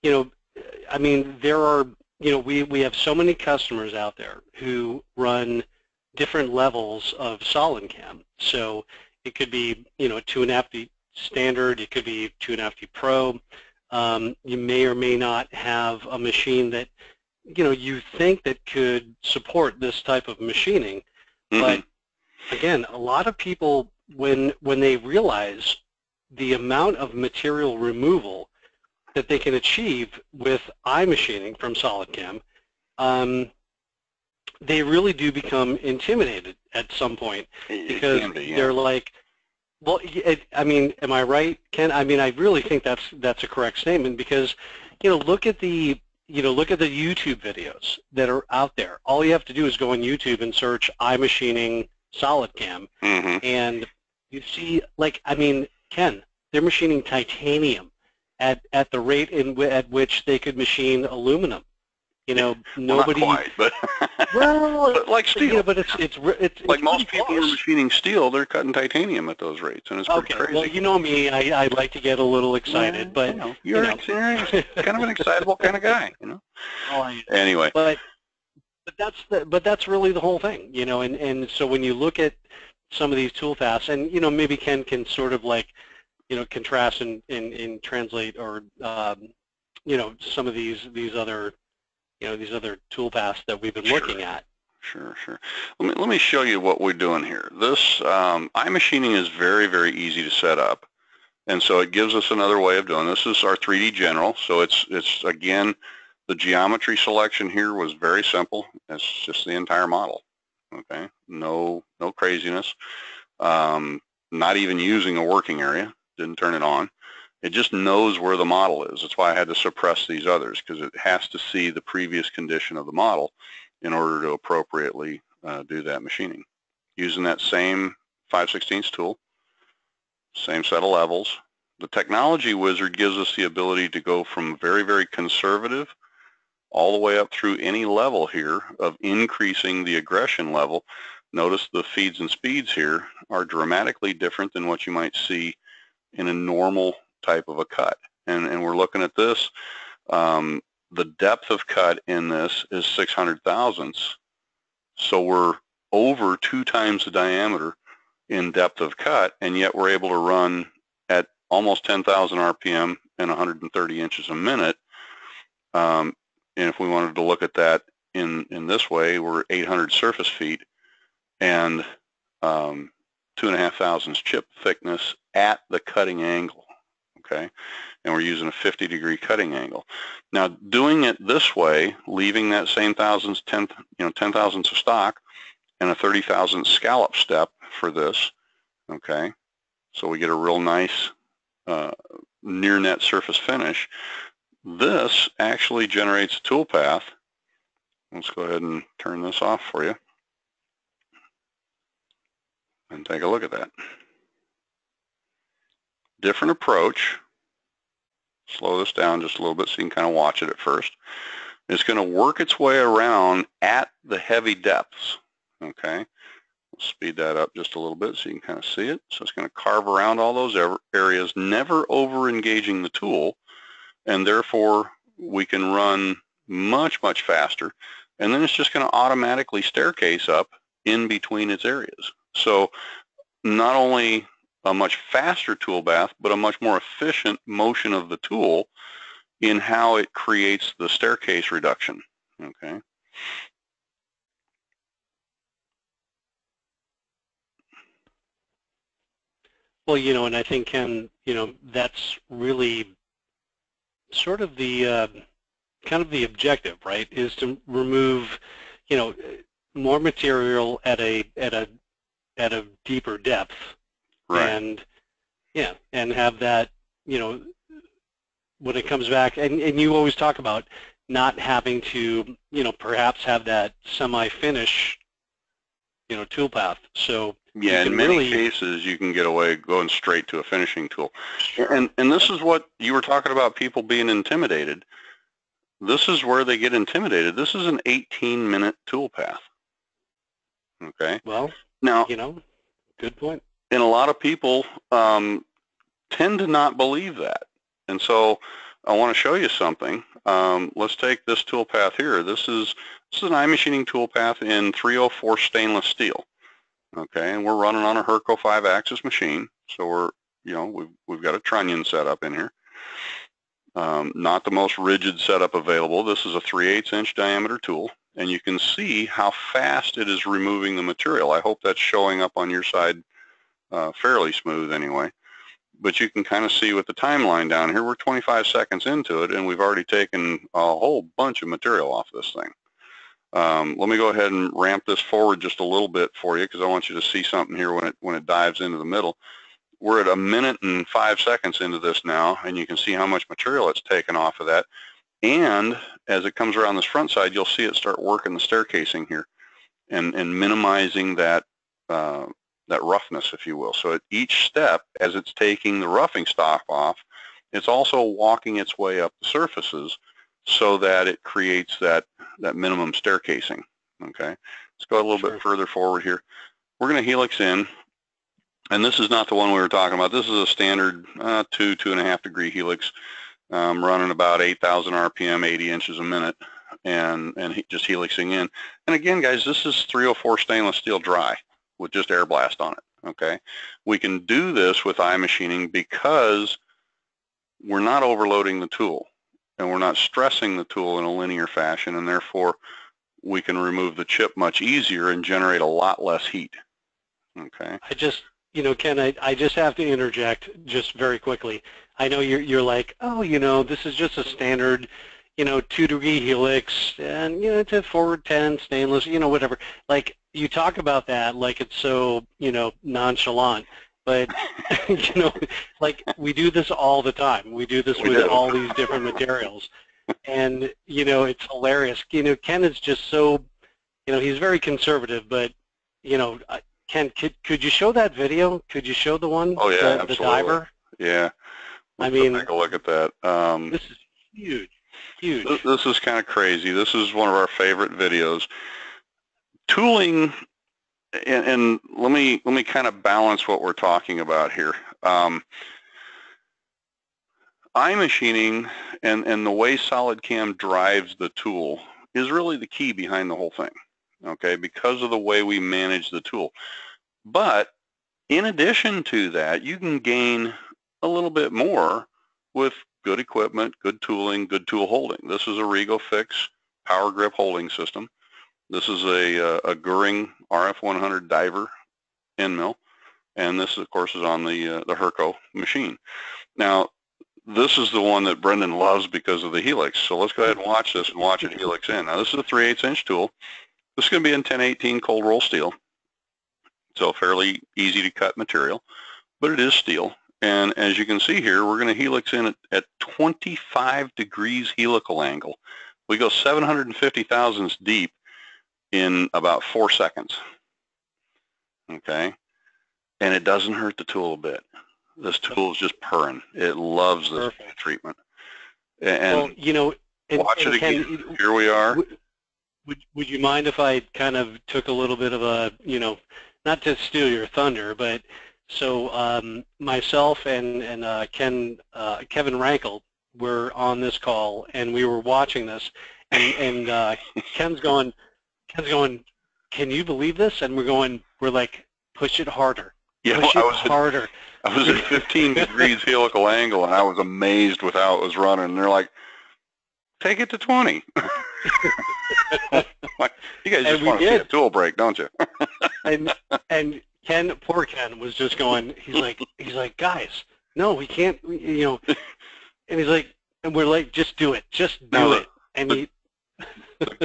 I mean, there are we have so many customers out there who run different levels of SolidCAM. So it could be, 2.5D standard. It could be 2.5D Pro. You may or may not have a machine that, you think that could support this type of machining. Mm-hmm. But again, a lot of people, when they realize the amount of material removal that they can achieve with iMachining from SolidCAM, they really do become intimidated at some point because they're like, well, I mean, am I right, Ken? I mean, I really think that's a correct statement because, look at the, look at the YouTube videos that are out there. All you have to do is go on YouTube and search iMachining SolidCAM, and you see, like, I mean, Ken, they're machining titanium at the rate at which they could machine aluminum. Nobody. Well, not quite, but well, but like steel. But it's like most people are machining steel. They're cutting titanium at those rates, and it's pretty crazy. Well, you know me. I like to get a little excited, yeah, but you're kind of an excitable kind of guy, Anyway, but that's really the whole thing, And so when you look at some of these toolpaths, and maybe Ken can sort of like, contrast and translate, or some of these other. These other toolpaths that we've been looking at. Sure. Let me show you what we're doing here. This iMachining is very, very easy to set up, and so it gives us another way of doing this. This is our 3D general, so it's again, the geometry selection here was very simple. It's just the entire model. Okay, no craziness. Not even using a working area. Didn't turn it on. It just knows where the model is. That's why I had to suppress these others, because it has to see the previous condition of the model in order to appropriately do that machining. Using that same 5/16 tool, same set of levels, the technology wizard gives us the ability to go from very, very conservative all the way up through any level here of increasing the aggression level Notice the feeds and speeds here are dramatically different than what you might see in a normal type of a cut. And we're looking at this. The depth of cut in this is 600 thousandths. So we're over 2 times the diameter in depth of cut, and yet we're able to run at almost 10,000 RPM and 130 inches a minute. And if we wanted to look at that in this way, we're 800 surface feet and 2.5 thousandths chip thickness at the cutting angle. Okay, and we're using a 50-degree cutting angle. Now, doing it this way, leaving that same 10 thousandths of stock and a 30 thousandth scallop step for this. Okay, so we get a real nice near net surface finish. This actually generates a tool path. Let's go ahead and turn this off for you and take a look at that. Different approach. Slow this down just a little bit so you can kind of watch it at first. It's going to work its way around at the heavy depths. Okay, we'll speed that up just a little bit so you can kind of see it. So it's going to carve around all those areas, never over engaging the tool, and therefore we can run much, much faster. And then it's just going to automatically staircase up in between its areas. So not only a much faster tool path, but a much more efficient motion of the tool in how it creates the staircase reduction. Okay. Well, you know, and I think, Ken, you know, that's really sort of the kind of the objective, right? Is to remove, you know, more material at a deeper depth. Right. And yeah, and have that, you know, when it comes back, and you always talk about not having to, you know, perhaps have that semi-finish, you know, tool path. So yeah, in many cases you can get away going straight to a finishing tool. Sure. And this is what you were talking about, people being intimidated. This is where they get intimidated. This is an 18-minute tool path. Okay. Well, now, you know, good point. And a lot of people tend to not believe that. And so I want to show you something. Let's take this tool path here. This is an iMachining tool path in 304 stainless steel. Okay, and we're running on a Hurco 5-axis machine. So we're, you know, we've got a trunnion setup in here. Not the most rigid setup available. This is a 3/8-inch diameter tool, and you can see how fast it is removing the material. I hope that's showing up on your side fairly smooth anyway, but you can kind of see with the timeline down here, we're 25 seconds into it, and we've already taken a whole bunch of material off this thing. Let me go ahead and ramp this forward just a little bit for you, because I want you to see something here when it dives into the middle. We're at 1 minute and 5 seconds into this now, and you can see how much material it's taken off of that. And as it comes around this front side, you'll see it start working the staircasing here and minimizing that that roughness, if you will. So at each step, as it's taking the roughing stock off, it's also walking its way up the surfaces so that it creates that minimum staircasing. Okay, let's go a little bit further forward here. We're going to helix in, and this is not the one we were talking about. This is a standard 2.5 degree helix, running about 8,000 RPM, 80 inches a minute, and just helixing in. And again, guys, this is 304 stainless steel dry, with just air blast on it. Okay, we can do this with iMachining because we're not overloading the tool and we're not stressing the tool in a linear fashion, and therefore we can remove the chip much easier and generate a lot less heat. Okay, I just, you know, Ken, I just have to interject just very quickly. I know you're like, oh, you know, this is just a standard, you know, 2-degree helix, and, you know, it's a forward 10 stainless, you know, whatever. Like, you talk about that like it's so, you know, nonchalant, but, you know, like, we do this all the time. We do this with all these different materials, and, you know, it's hilarious. You know, Ken is just so, you know, he's very conservative, but, you know, Ken, could you show that video? Could you show the one? Oh, yeah, absolutely. The diver? Yeah. I mean, take a look at that. This is huge. Huge. This is kind of crazy. This is one of our favorite videos. Tooling and let me kind of balance what we're talking about here. iMachining and the way SolidCAM drives the tool is really the key behind the whole thing, okay, because of the way we manage the tool. But in addition to that, you can gain a little bit more with good equipment, good tooling, good tool holding. This is a RegoFix Power Grip holding system. This is a Goering RF-100 diver end mill, and this, of course, is on the Hurco machine. Now, this is the one that Brendan loves because of the helix, so let's go ahead and watch this and watch it helix in. Now, this is a 3/8" tool. This is going to be in 1018 cold roll steel, so fairly easy to cut material, but it is steel. And as you can see here, we're going to helix in at 25 degrees helical angle. We go 750 thousandths deep in about 4 seconds, okay? And it doesn't hurt the tool a bit. This tool is just purring. It loves this treatment. And well, you know, watch it again. Here we are. Would you mind if I kind of took a little bit of a, you know, not to steal your thunder, but so myself and Kevin Rankle were on this call, and we were watching this, and Ken's going, can you believe this? And we're like, push it harder. Yeah, push it harder. I was at 15 degrees helical angle, and I was amazed with how it was running. And they're like, take it to 20. Like, you guys just want to see a tool break, don't you? and Ken, poor Ken, was just going. He's like, guys, no, we can't, you know. And he's like, and we're like, just do it, just do it. And the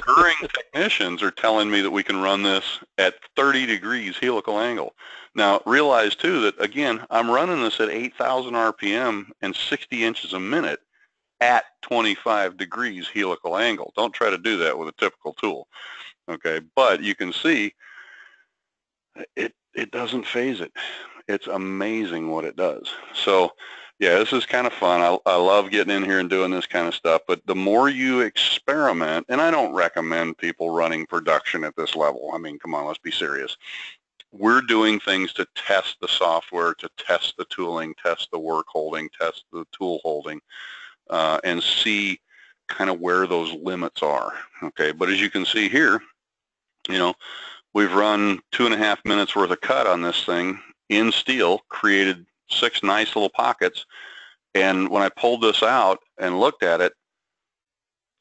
Goering technicians are telling me that we can run this at 30 degrees helical angle. Now, realize, too, that, again, I'm running this at 8,000 RPM and 60 inches a minute at 25 degrees helical angle. Don't try to do that with a typical tool, okay? But you can see it doesn't phase it. It's amazing what it does. So, yeah, this is kind of fun. I love getting in here and doing this kind of stuff, but the more you experiment, and I don't recommend people running production at this level. I mean, come on, let's be serious. We're doing things to test the software, to test the tooling, test the work holding, test the tool holding, and see kind of where those limits are, okay? But as you can see here, you know, we've run 2.5 minutes worth of cut on this thing in steel, created 6 nice little pockets, and when I pulled this out and looked at it,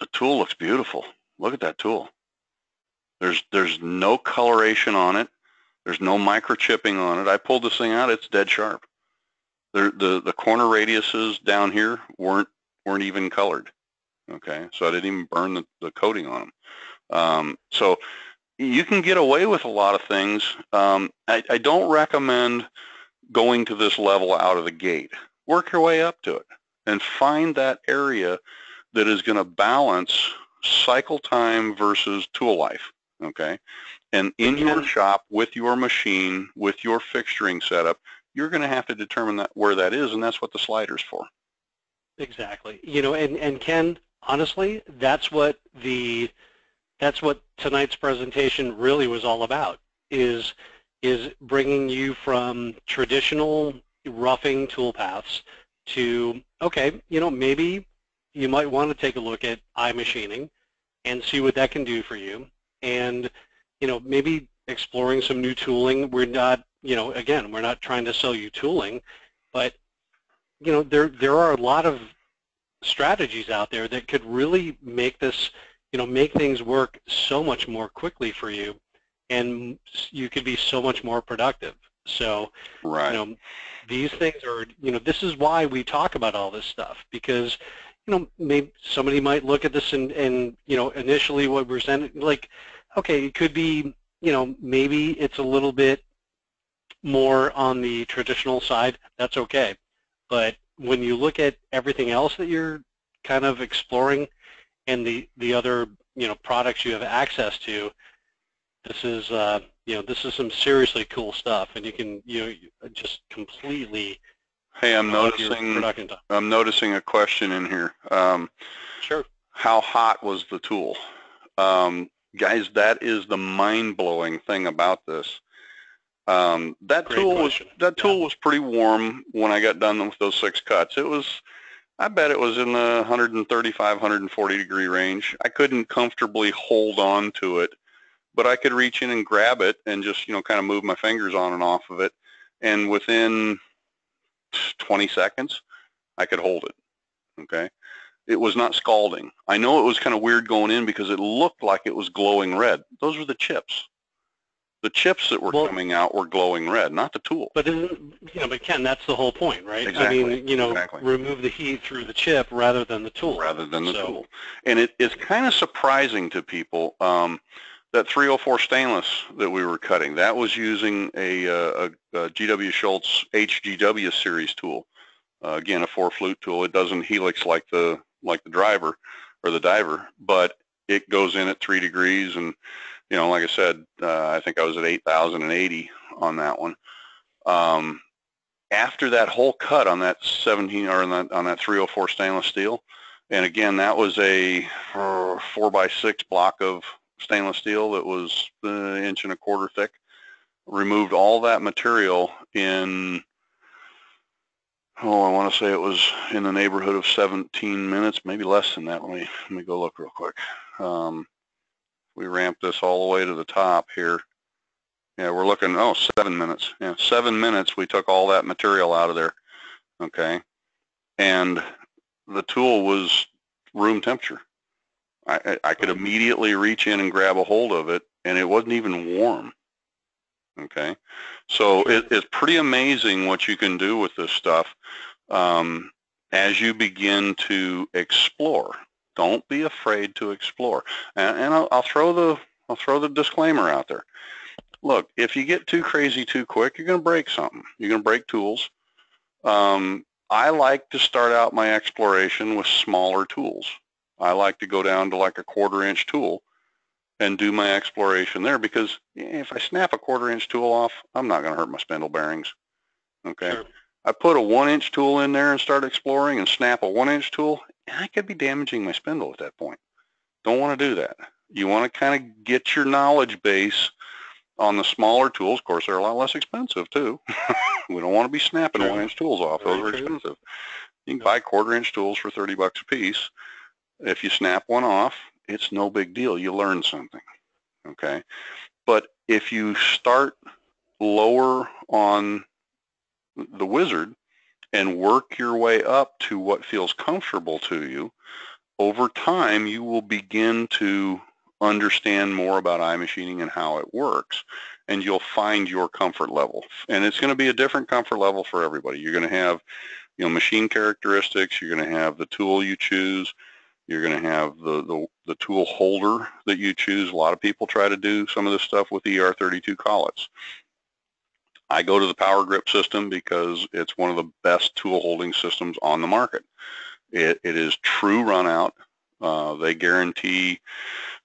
the tool looks beautiful. Look at that tool. There's no coloration on it. There's no microchipping on it. I pulled this thing out, it's dead sharp. The corner radiuses down here weren't even colored, okay? So I didn't even burn the coating on them. So you can get away with a lot of things. I don't recommend going to this level out of the gate. Work your way up to it and find that area that is going to balance cycle time versus tool life, okay? And in your shop, with your machine, with your fixturing setup, you're going to have to determine that where that is, and that's what the slider's for. Exactly. You know, and Ken, honestly, that's what tonight's presentation really was all about, is bringing you from traditional roughing tool paths to, okay, you know, maybe you might want to take a look at iMachining and see what that can do for you. And, you know, maybe exploring some new tooling. We're not, you know, again, we're not trying to sell you tooling, but, you know, there are a lot of strategies out there that could really make this, you know, make things work so much more quickly for you. And you could be so much more productive. So, right. You know, these things are, you know, this is why we talk about all this stuff, because, you know, maybe somebody might look at this and you know, initially what we're saying, like, okay, it could be, you know, maybe it's a little bit more on the traditional side. That's okay. But when you look at everything else that you're kind of exploring and the other, you know, products you have access to, this is, you know, this is some seriously cool stuff, and you can, you know, just completely. Hey, I'm noticing a question in here. Sure. How hot was the tool, guys? That is the mind-blowing thing about this. That tool was pretty warm when I got done with those 6 cuts. It was, I bet it was in the 135, 140 degree range. I couldn't comfortably hold on to it, but I could reach in and grab it and just, you know, kind of move my fingers on and off of it. And within 20 seconds, I could hold it, okay? It was not scalding. I know it was kind of weird going in because it looked like it was glowing red. Those were the chips. The chips that were coming out were glowing red, not the tool. But isn't, you know, but Ken, that's the whole point, right? Exactly. I mean, you know, remove the heat through the chip rather than the tool. Rather than the tool. And it's kind of surprising to people. That 304 stainless that we were cutting, that was using a G.W. Schultz HGW series tool. Again, a 4-flute tool. It doesn't helix like the driver or the diver, but it goes in at 3 degrees. And, you know, like I said, I think I was at 8,080 on that one. After that whole cut on that 17 or on that 304 stainless steel, and again, that was a 4x6 block of stainless steel that was an inch and a quarter thick. Removed all that material in, oh, I want to say it was in the neighborhood of 17 minutes, maybe less than that. Let me go look real quick. We ramped this all the way to the top here. Yeah, we're looking, oh, 7 minutes. Yeah, 7 minutes we took all that material out of there, okay? And the tool was room temperature. I could immediately reach in and grab a hold of it, and it wasn't even warm, okay? So it's pretty amazing what you can do with this stuff as you begin to explore. Don't be afraid to explore. And I'll throw the disclaimer out there. Look, if you get too crazy too quick, you're going to break something. You're going to break tools. I like to start out my exploration with smaller tools. I like to go down to like a 1/4-inch tool and do my exploration there, because if I snap a 1/4-inch tool off, I'm not going to hurt my spindle bearings, okay? Sure. I put a 1-inch tool in there and start exploring and snap a 1-inch tool, and I could be damaging my spindle at that point. Don't want to do that. You want to kind of get your knowledge base on the smaller tools. Of course, they're a lot less expensive too. We don't want to be snapping 1-inch tools off. Those are expensive. You can buy 1/4-inch tools for $30 a piece. If you snap one off, it's no big deal. You learn something, okay? But if you start lower on the wizard and work your way up to what feels comfortable to you, over time you will begin to understand more about iMachining and how it works, and you'll find your comfort level. And it's going to be a different comfort level for everybody. You're going to have, you know, machine characteristics. You're going to have the tool you choose. You're going to have the tool holder that you choose. A lot of people try to do some of this stuff with ER32 collets. I go to the Power Grip system because it's one of the best tool holding systems on the market. It is true run out. They guarantee,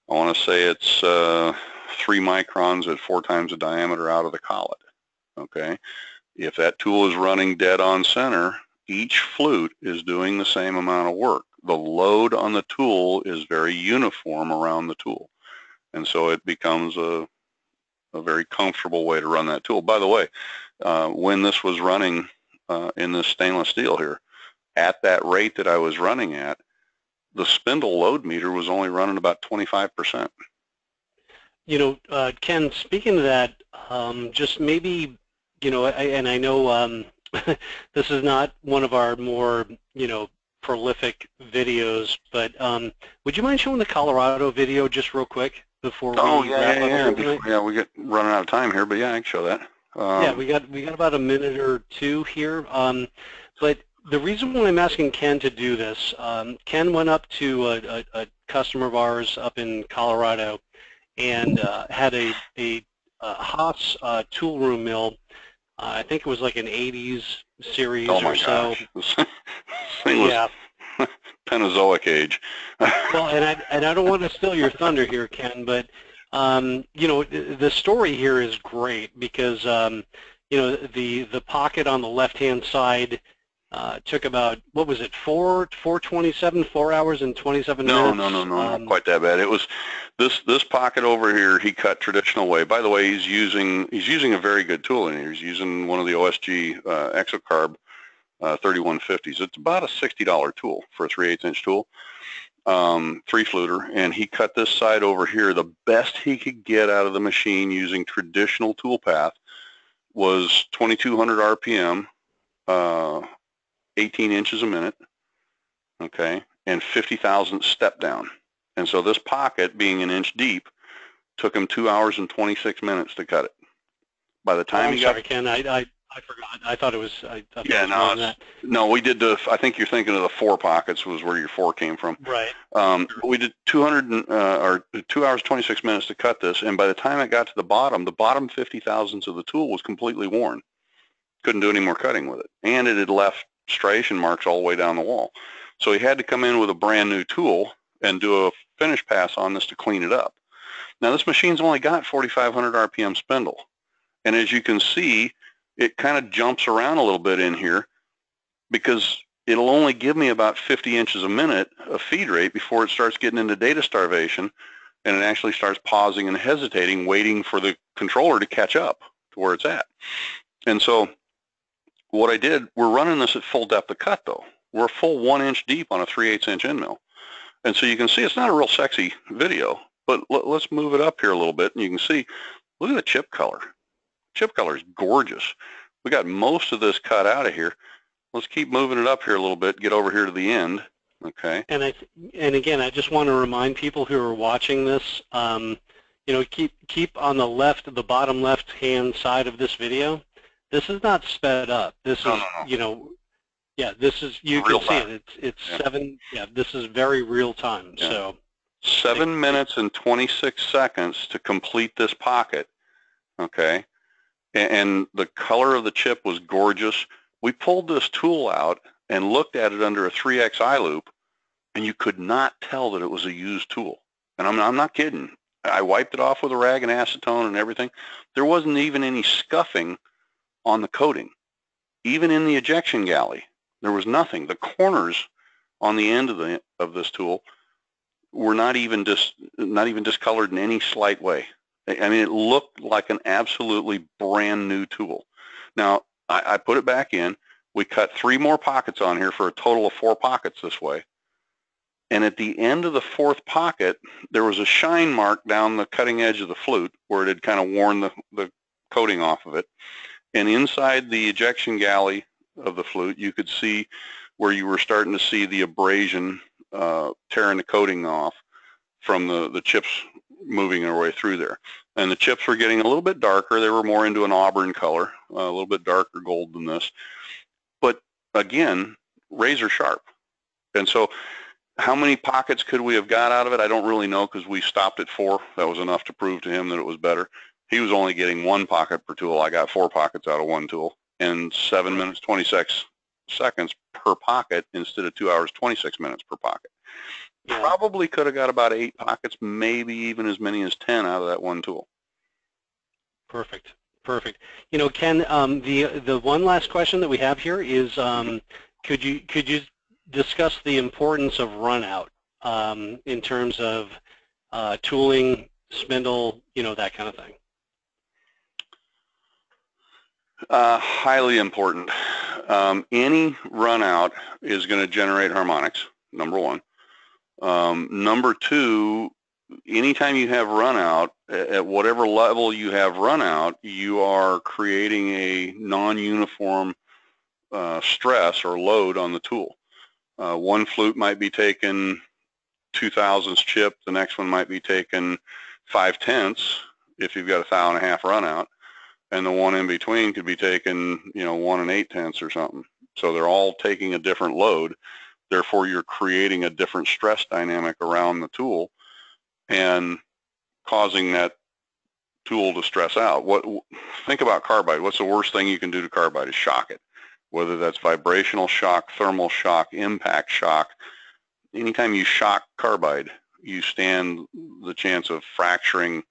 I want to say it's 3 microns at 4 times the diameter out of the collet. Okay, if that tool is running dead on center, each flute is doing the same amount of work. The load on the tool is very uniform around the tool, and so it becomes a very comfortable way to run that tool. By the way, when this was running in this stainless steel here, at that rate that I was running at, the spindle load meter was only running about 25%. You know, Ken, speaking of that, just maybe, you know, I know this is not one of our more, you know, prolific videos, but would you mind showing the Colorado video just real quick before we wrap up? We get running out of time here, but yeah, I can show that. Yeah, we got about a minute or two here, but the reason why I'm asking Ken to do this, Ken went up to a customer of ours up in Colorado and had a Haas tool room mill. I think it was like an 80s series or so. Yeah. Penozoic age. Well, and I don't want to steal your thunder here, Ken, but you know, the story here is great because you know, the pocket on the left-hand side Took about, what was it, 4 hours and 27 minutes? No, not quite that bad. It was this pocket over here. He cut traditional way. By the way, he's using a very good tool in here. He's using one of the OSG Exocarb 3150s. It's about a $60 tool for a 3/8" tool, 3-fluter, and he cut this side over here. The best he could get out of the machine using traditional tool path was 2200 RPM. 18 inches a minute, okay, and 50,000 step down. And so this pocket, being an inch deep, took him 2 hours and 26 minutes to cut it. By the time I'm sorry, Ken, I forgot. I thought it was. No, we did the. I think you're thinking of the 4 pockets was where your 4 came from. Right. We did 2 hours 26 minutes to cut this, and by the time it got to the bottom 50,000ths of the tool was completely worn. Couldn't do any more cutting with it, and it had left striation marks all the way down the wall. So he had to come in with a brand new tool and do a finish pass on this to clean it up. Now this machine's only got 4,500 RPM spindle, and as you can see, it kind of jumps around a little bit in here because it'll only give me about 50 inches a minute of feed rate before it starts getting into data starvation, and it actually starts pausing and hesitating, waiting for the controller to catch up to where it's at. And so what I did, we're running this at full depth of cut though. We're a full 1 inch deep on a 3/8" end mill. And so you can see it's not a real sexy video, but let's move it up here a little bit and you can see, look at the chip color. Chip color is gorgeous. We got most of this cut out of here. Let's keep moving it up here a little bit, get over here to the end, okay? And, again, I just want to remind people who are watching this, you know, keep on the left, the bottom left-hand side of this video. This is not sped up. This is, you know, yeah, this is, you can see it. It's yeah. This is very real time. Yeah. So 7 minutes and 26 seconds to complete this pocket, okay? And the color of the chip was gorgeous. We pulled this tool out and looked at it under a 3XI loop, and you could not tell that it was a used tool. And I'm not kidding. I wiped it off with a rag and acetone and everything. There wasn't even any scuffing on the coating. Even in the ejection galley, there was nothing. The corners on the end of this tool were not even discolored in any slight way. I mean, it looked like an absolutely brand new tool. Now, I put it back in. We cut 3 more pockets on here for a total of 4 pockets this way. And at the end of the 4th pocket, there was a shine mark down the cutting edge of the flute where it had kind of worn the coating off of it. And inside the ejection galley of the flute, you could see where you were starting to see the abrasion tearing the coating off from the chips moving their way through there. And the chips were getting a little bit darker. They were more into an auburn color, a little bit darker gold than this. But again, razor sharp. And so how many pockets could we have got out of it? I don't really know because we stopped at 4. That was enough to prove to him that it was better. He was only getting 1 pocket per tool. I got 4 pockets out of 1 tool and 7 minutes, 26 seconds per pocket instead of 2 hours, 26 minutes per pocket. Yeah. Probably could have got about 8 pockets, maybe even as many as 10 out of that 1 tool. Perfect. Perfect. You know, Ken, the one last question that we have here is, could you discuss the importance of run out in terms of tooling, spindle, you know, that kind of thing? Highly important. Any run out is going to generate harmonics, number one. Number two, anytime you have run out, at whatever level you have run out, you are creating a non-uniform stress or load on the tool. One flute might be taking 2 thousandths chip, the next one might be taking 5/10 if you've got a 1.5 thou run out, and the one in between could be taking, you know, 1 8/10 or something. So they're all taking a different load, therefore you're creating a different stress dynamic around the tool and causing that tool to stress out. Think about carbide. What's the worst thing you can do to carbide is shock it, whether that's vibrational shock, thermal shock, impact shock. Anytime you shock carbide, you stand the chance of fracturing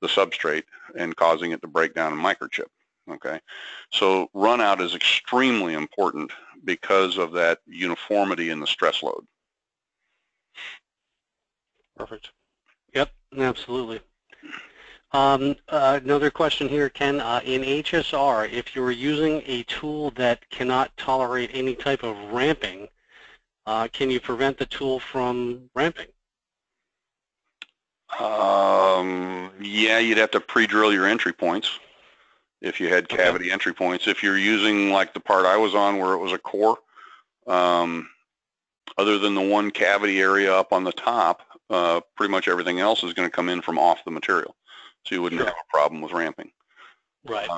the substrate and causing it to break down and microchip. okay? So run out is extremely important because of that uniformity in the stress load. Perfect. Yep, absolutely. Another question here, Ken. In HSR, if you're using a tool that cannot tolerate any type of ramping, can you prevent the tool from ramping? Yeah, you'd have to pre-drill your entry points if you had cavity okay. entry points. If you're using like the part I was on where it was a core, other than the one cavity area up on the top, pretty much everything else is going to come in from off the material. So you wouldn't sure. have a problem with ramping. Right.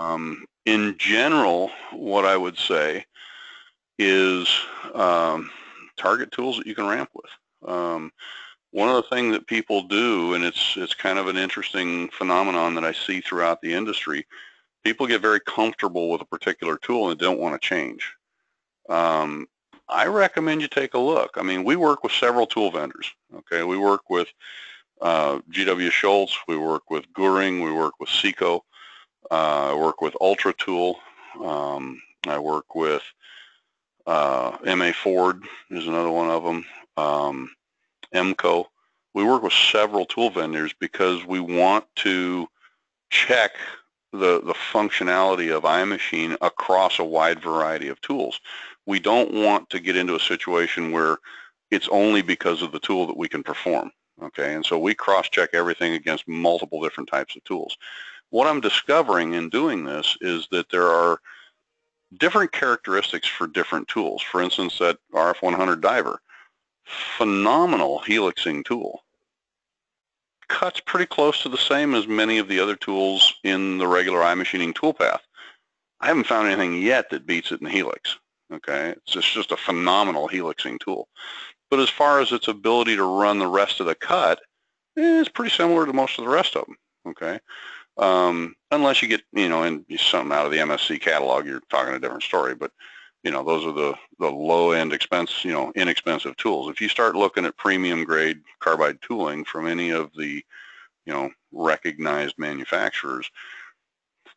In general, what I would say is target tools that you can ramp with. One of the things that people do, and it's kind of an interesting phenomenon that I see throughout the industry, people get very comfortable with a particular tool and don't want to change. I recommend you take a look. I mean, we work with several tool vendors, okay? We work with G.W. Schultz, we work with Goering, we work with Seco, I work with Ultra Tool, I work with M.A. Ford is another one of them, EMCO. We work with several tool vendors because we want to check the functionality of iMachine across a wide variety of tools. We don't want to get into a situation where it's only because of the tool that we can perform, okay? And so we cross-check everything against multiple different types of tools. What I'm discovering in doing this is that there are different characteristics for different tools. For instance, that RF-100 diver, phenomenal helixing tool, cuts pretty close to the same as many of the other tools in the regular iMachining toolpath. I haven't found anything yet that beats it in helix, okay? It's just a phenomenal helixing tool. But as far as its ability to run the rest of the cut, it's pretty similar to most of the rest of them, okay? Unless you get, you know, in something out of the MSC catalog, you're talking a different story, but you know, those are the low-end expense, you know, inexpensive tools. If you start looking at premium-grade carbide tooling from any of the, you know, recognized manufacturers,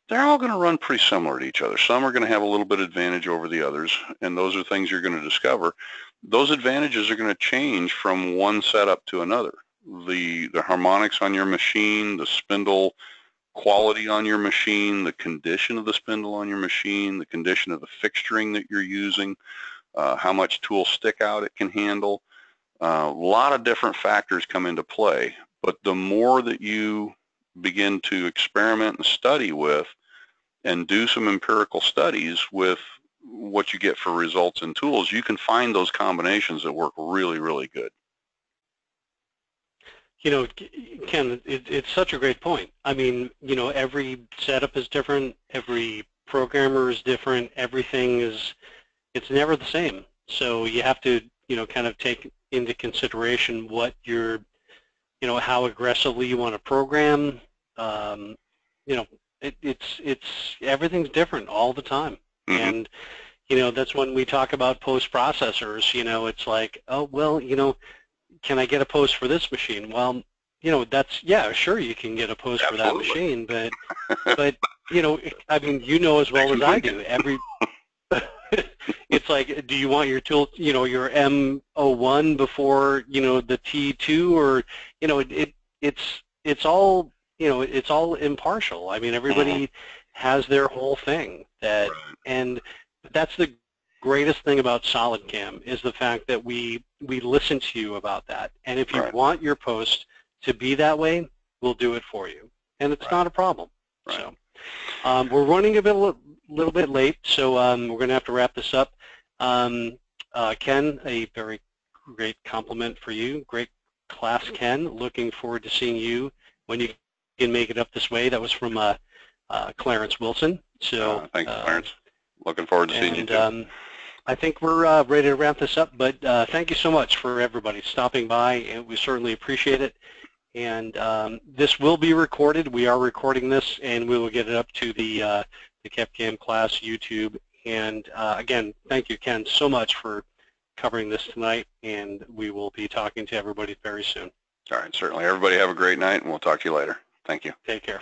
they're all going to run pretty similar to each other. Some are going to have a little bit of advantage over the others, and those are things you're going to discover. Those advantages are going to change from one setup to another. The harmonics on your machine, the spindle quality on your machine, the condition of the spindle on your machine, the condition of the fixturing that you're using, how much tool stick out it can handle. A lot of different factors come into play, but the more that you begin to experiment and study with and do some empirical studies with what you get for results and tools, you can find those combinations that work really, really good. You know, Ken, it's such a great point. I mean, you know, every setup is different, every programmer is different, everything is, it's never the same. So you have to, you know, kind of take into consideration what you're, you know, how aggressively you want to program. You know, it's everything's different all the time. Mm-hmm. And, you know, that's when we talk about post-processors, you know, it's like, oh, well, you know, can I get a post for this machine? Well, you know, that's, yeah, sure you can get a post Absolutely. For that machine, but you know, I mean, you know as well as I do, every, it's like, do you want your tool, you know, your M01 before, you know, the T2 or, you know, it's all, you know, it's all impartial. I mean, everybody has their whole thing that, and that's the greatest thing about SolidCAM is the fact that we listen to you about that, and if you right. want your post to be that way, we'll do it for you, and it's right. not a problem. Right. So we're running a bit little bit late, so we're going to have to wrap this up. Ken, a very great compliment for you. Great class, Ken. Looking forward to seeing you when you can make it up this way. That was from Clarence Wilson. So thanks, Clarence. Looking forward to seeing you too. I think we're ready to wrap this up, but thank you so much for everybody stopping by, and we certainly appreciate it. And this will be recorded. We are recording this, and we will get it up to the KevCAM class YouTube. And again, thank you, Ken, so much for covering this tonight, and we will be talking to everybody very soon. All right, certainly. Everybody have a great night, and we'll talk to you later. Thank you. Take care.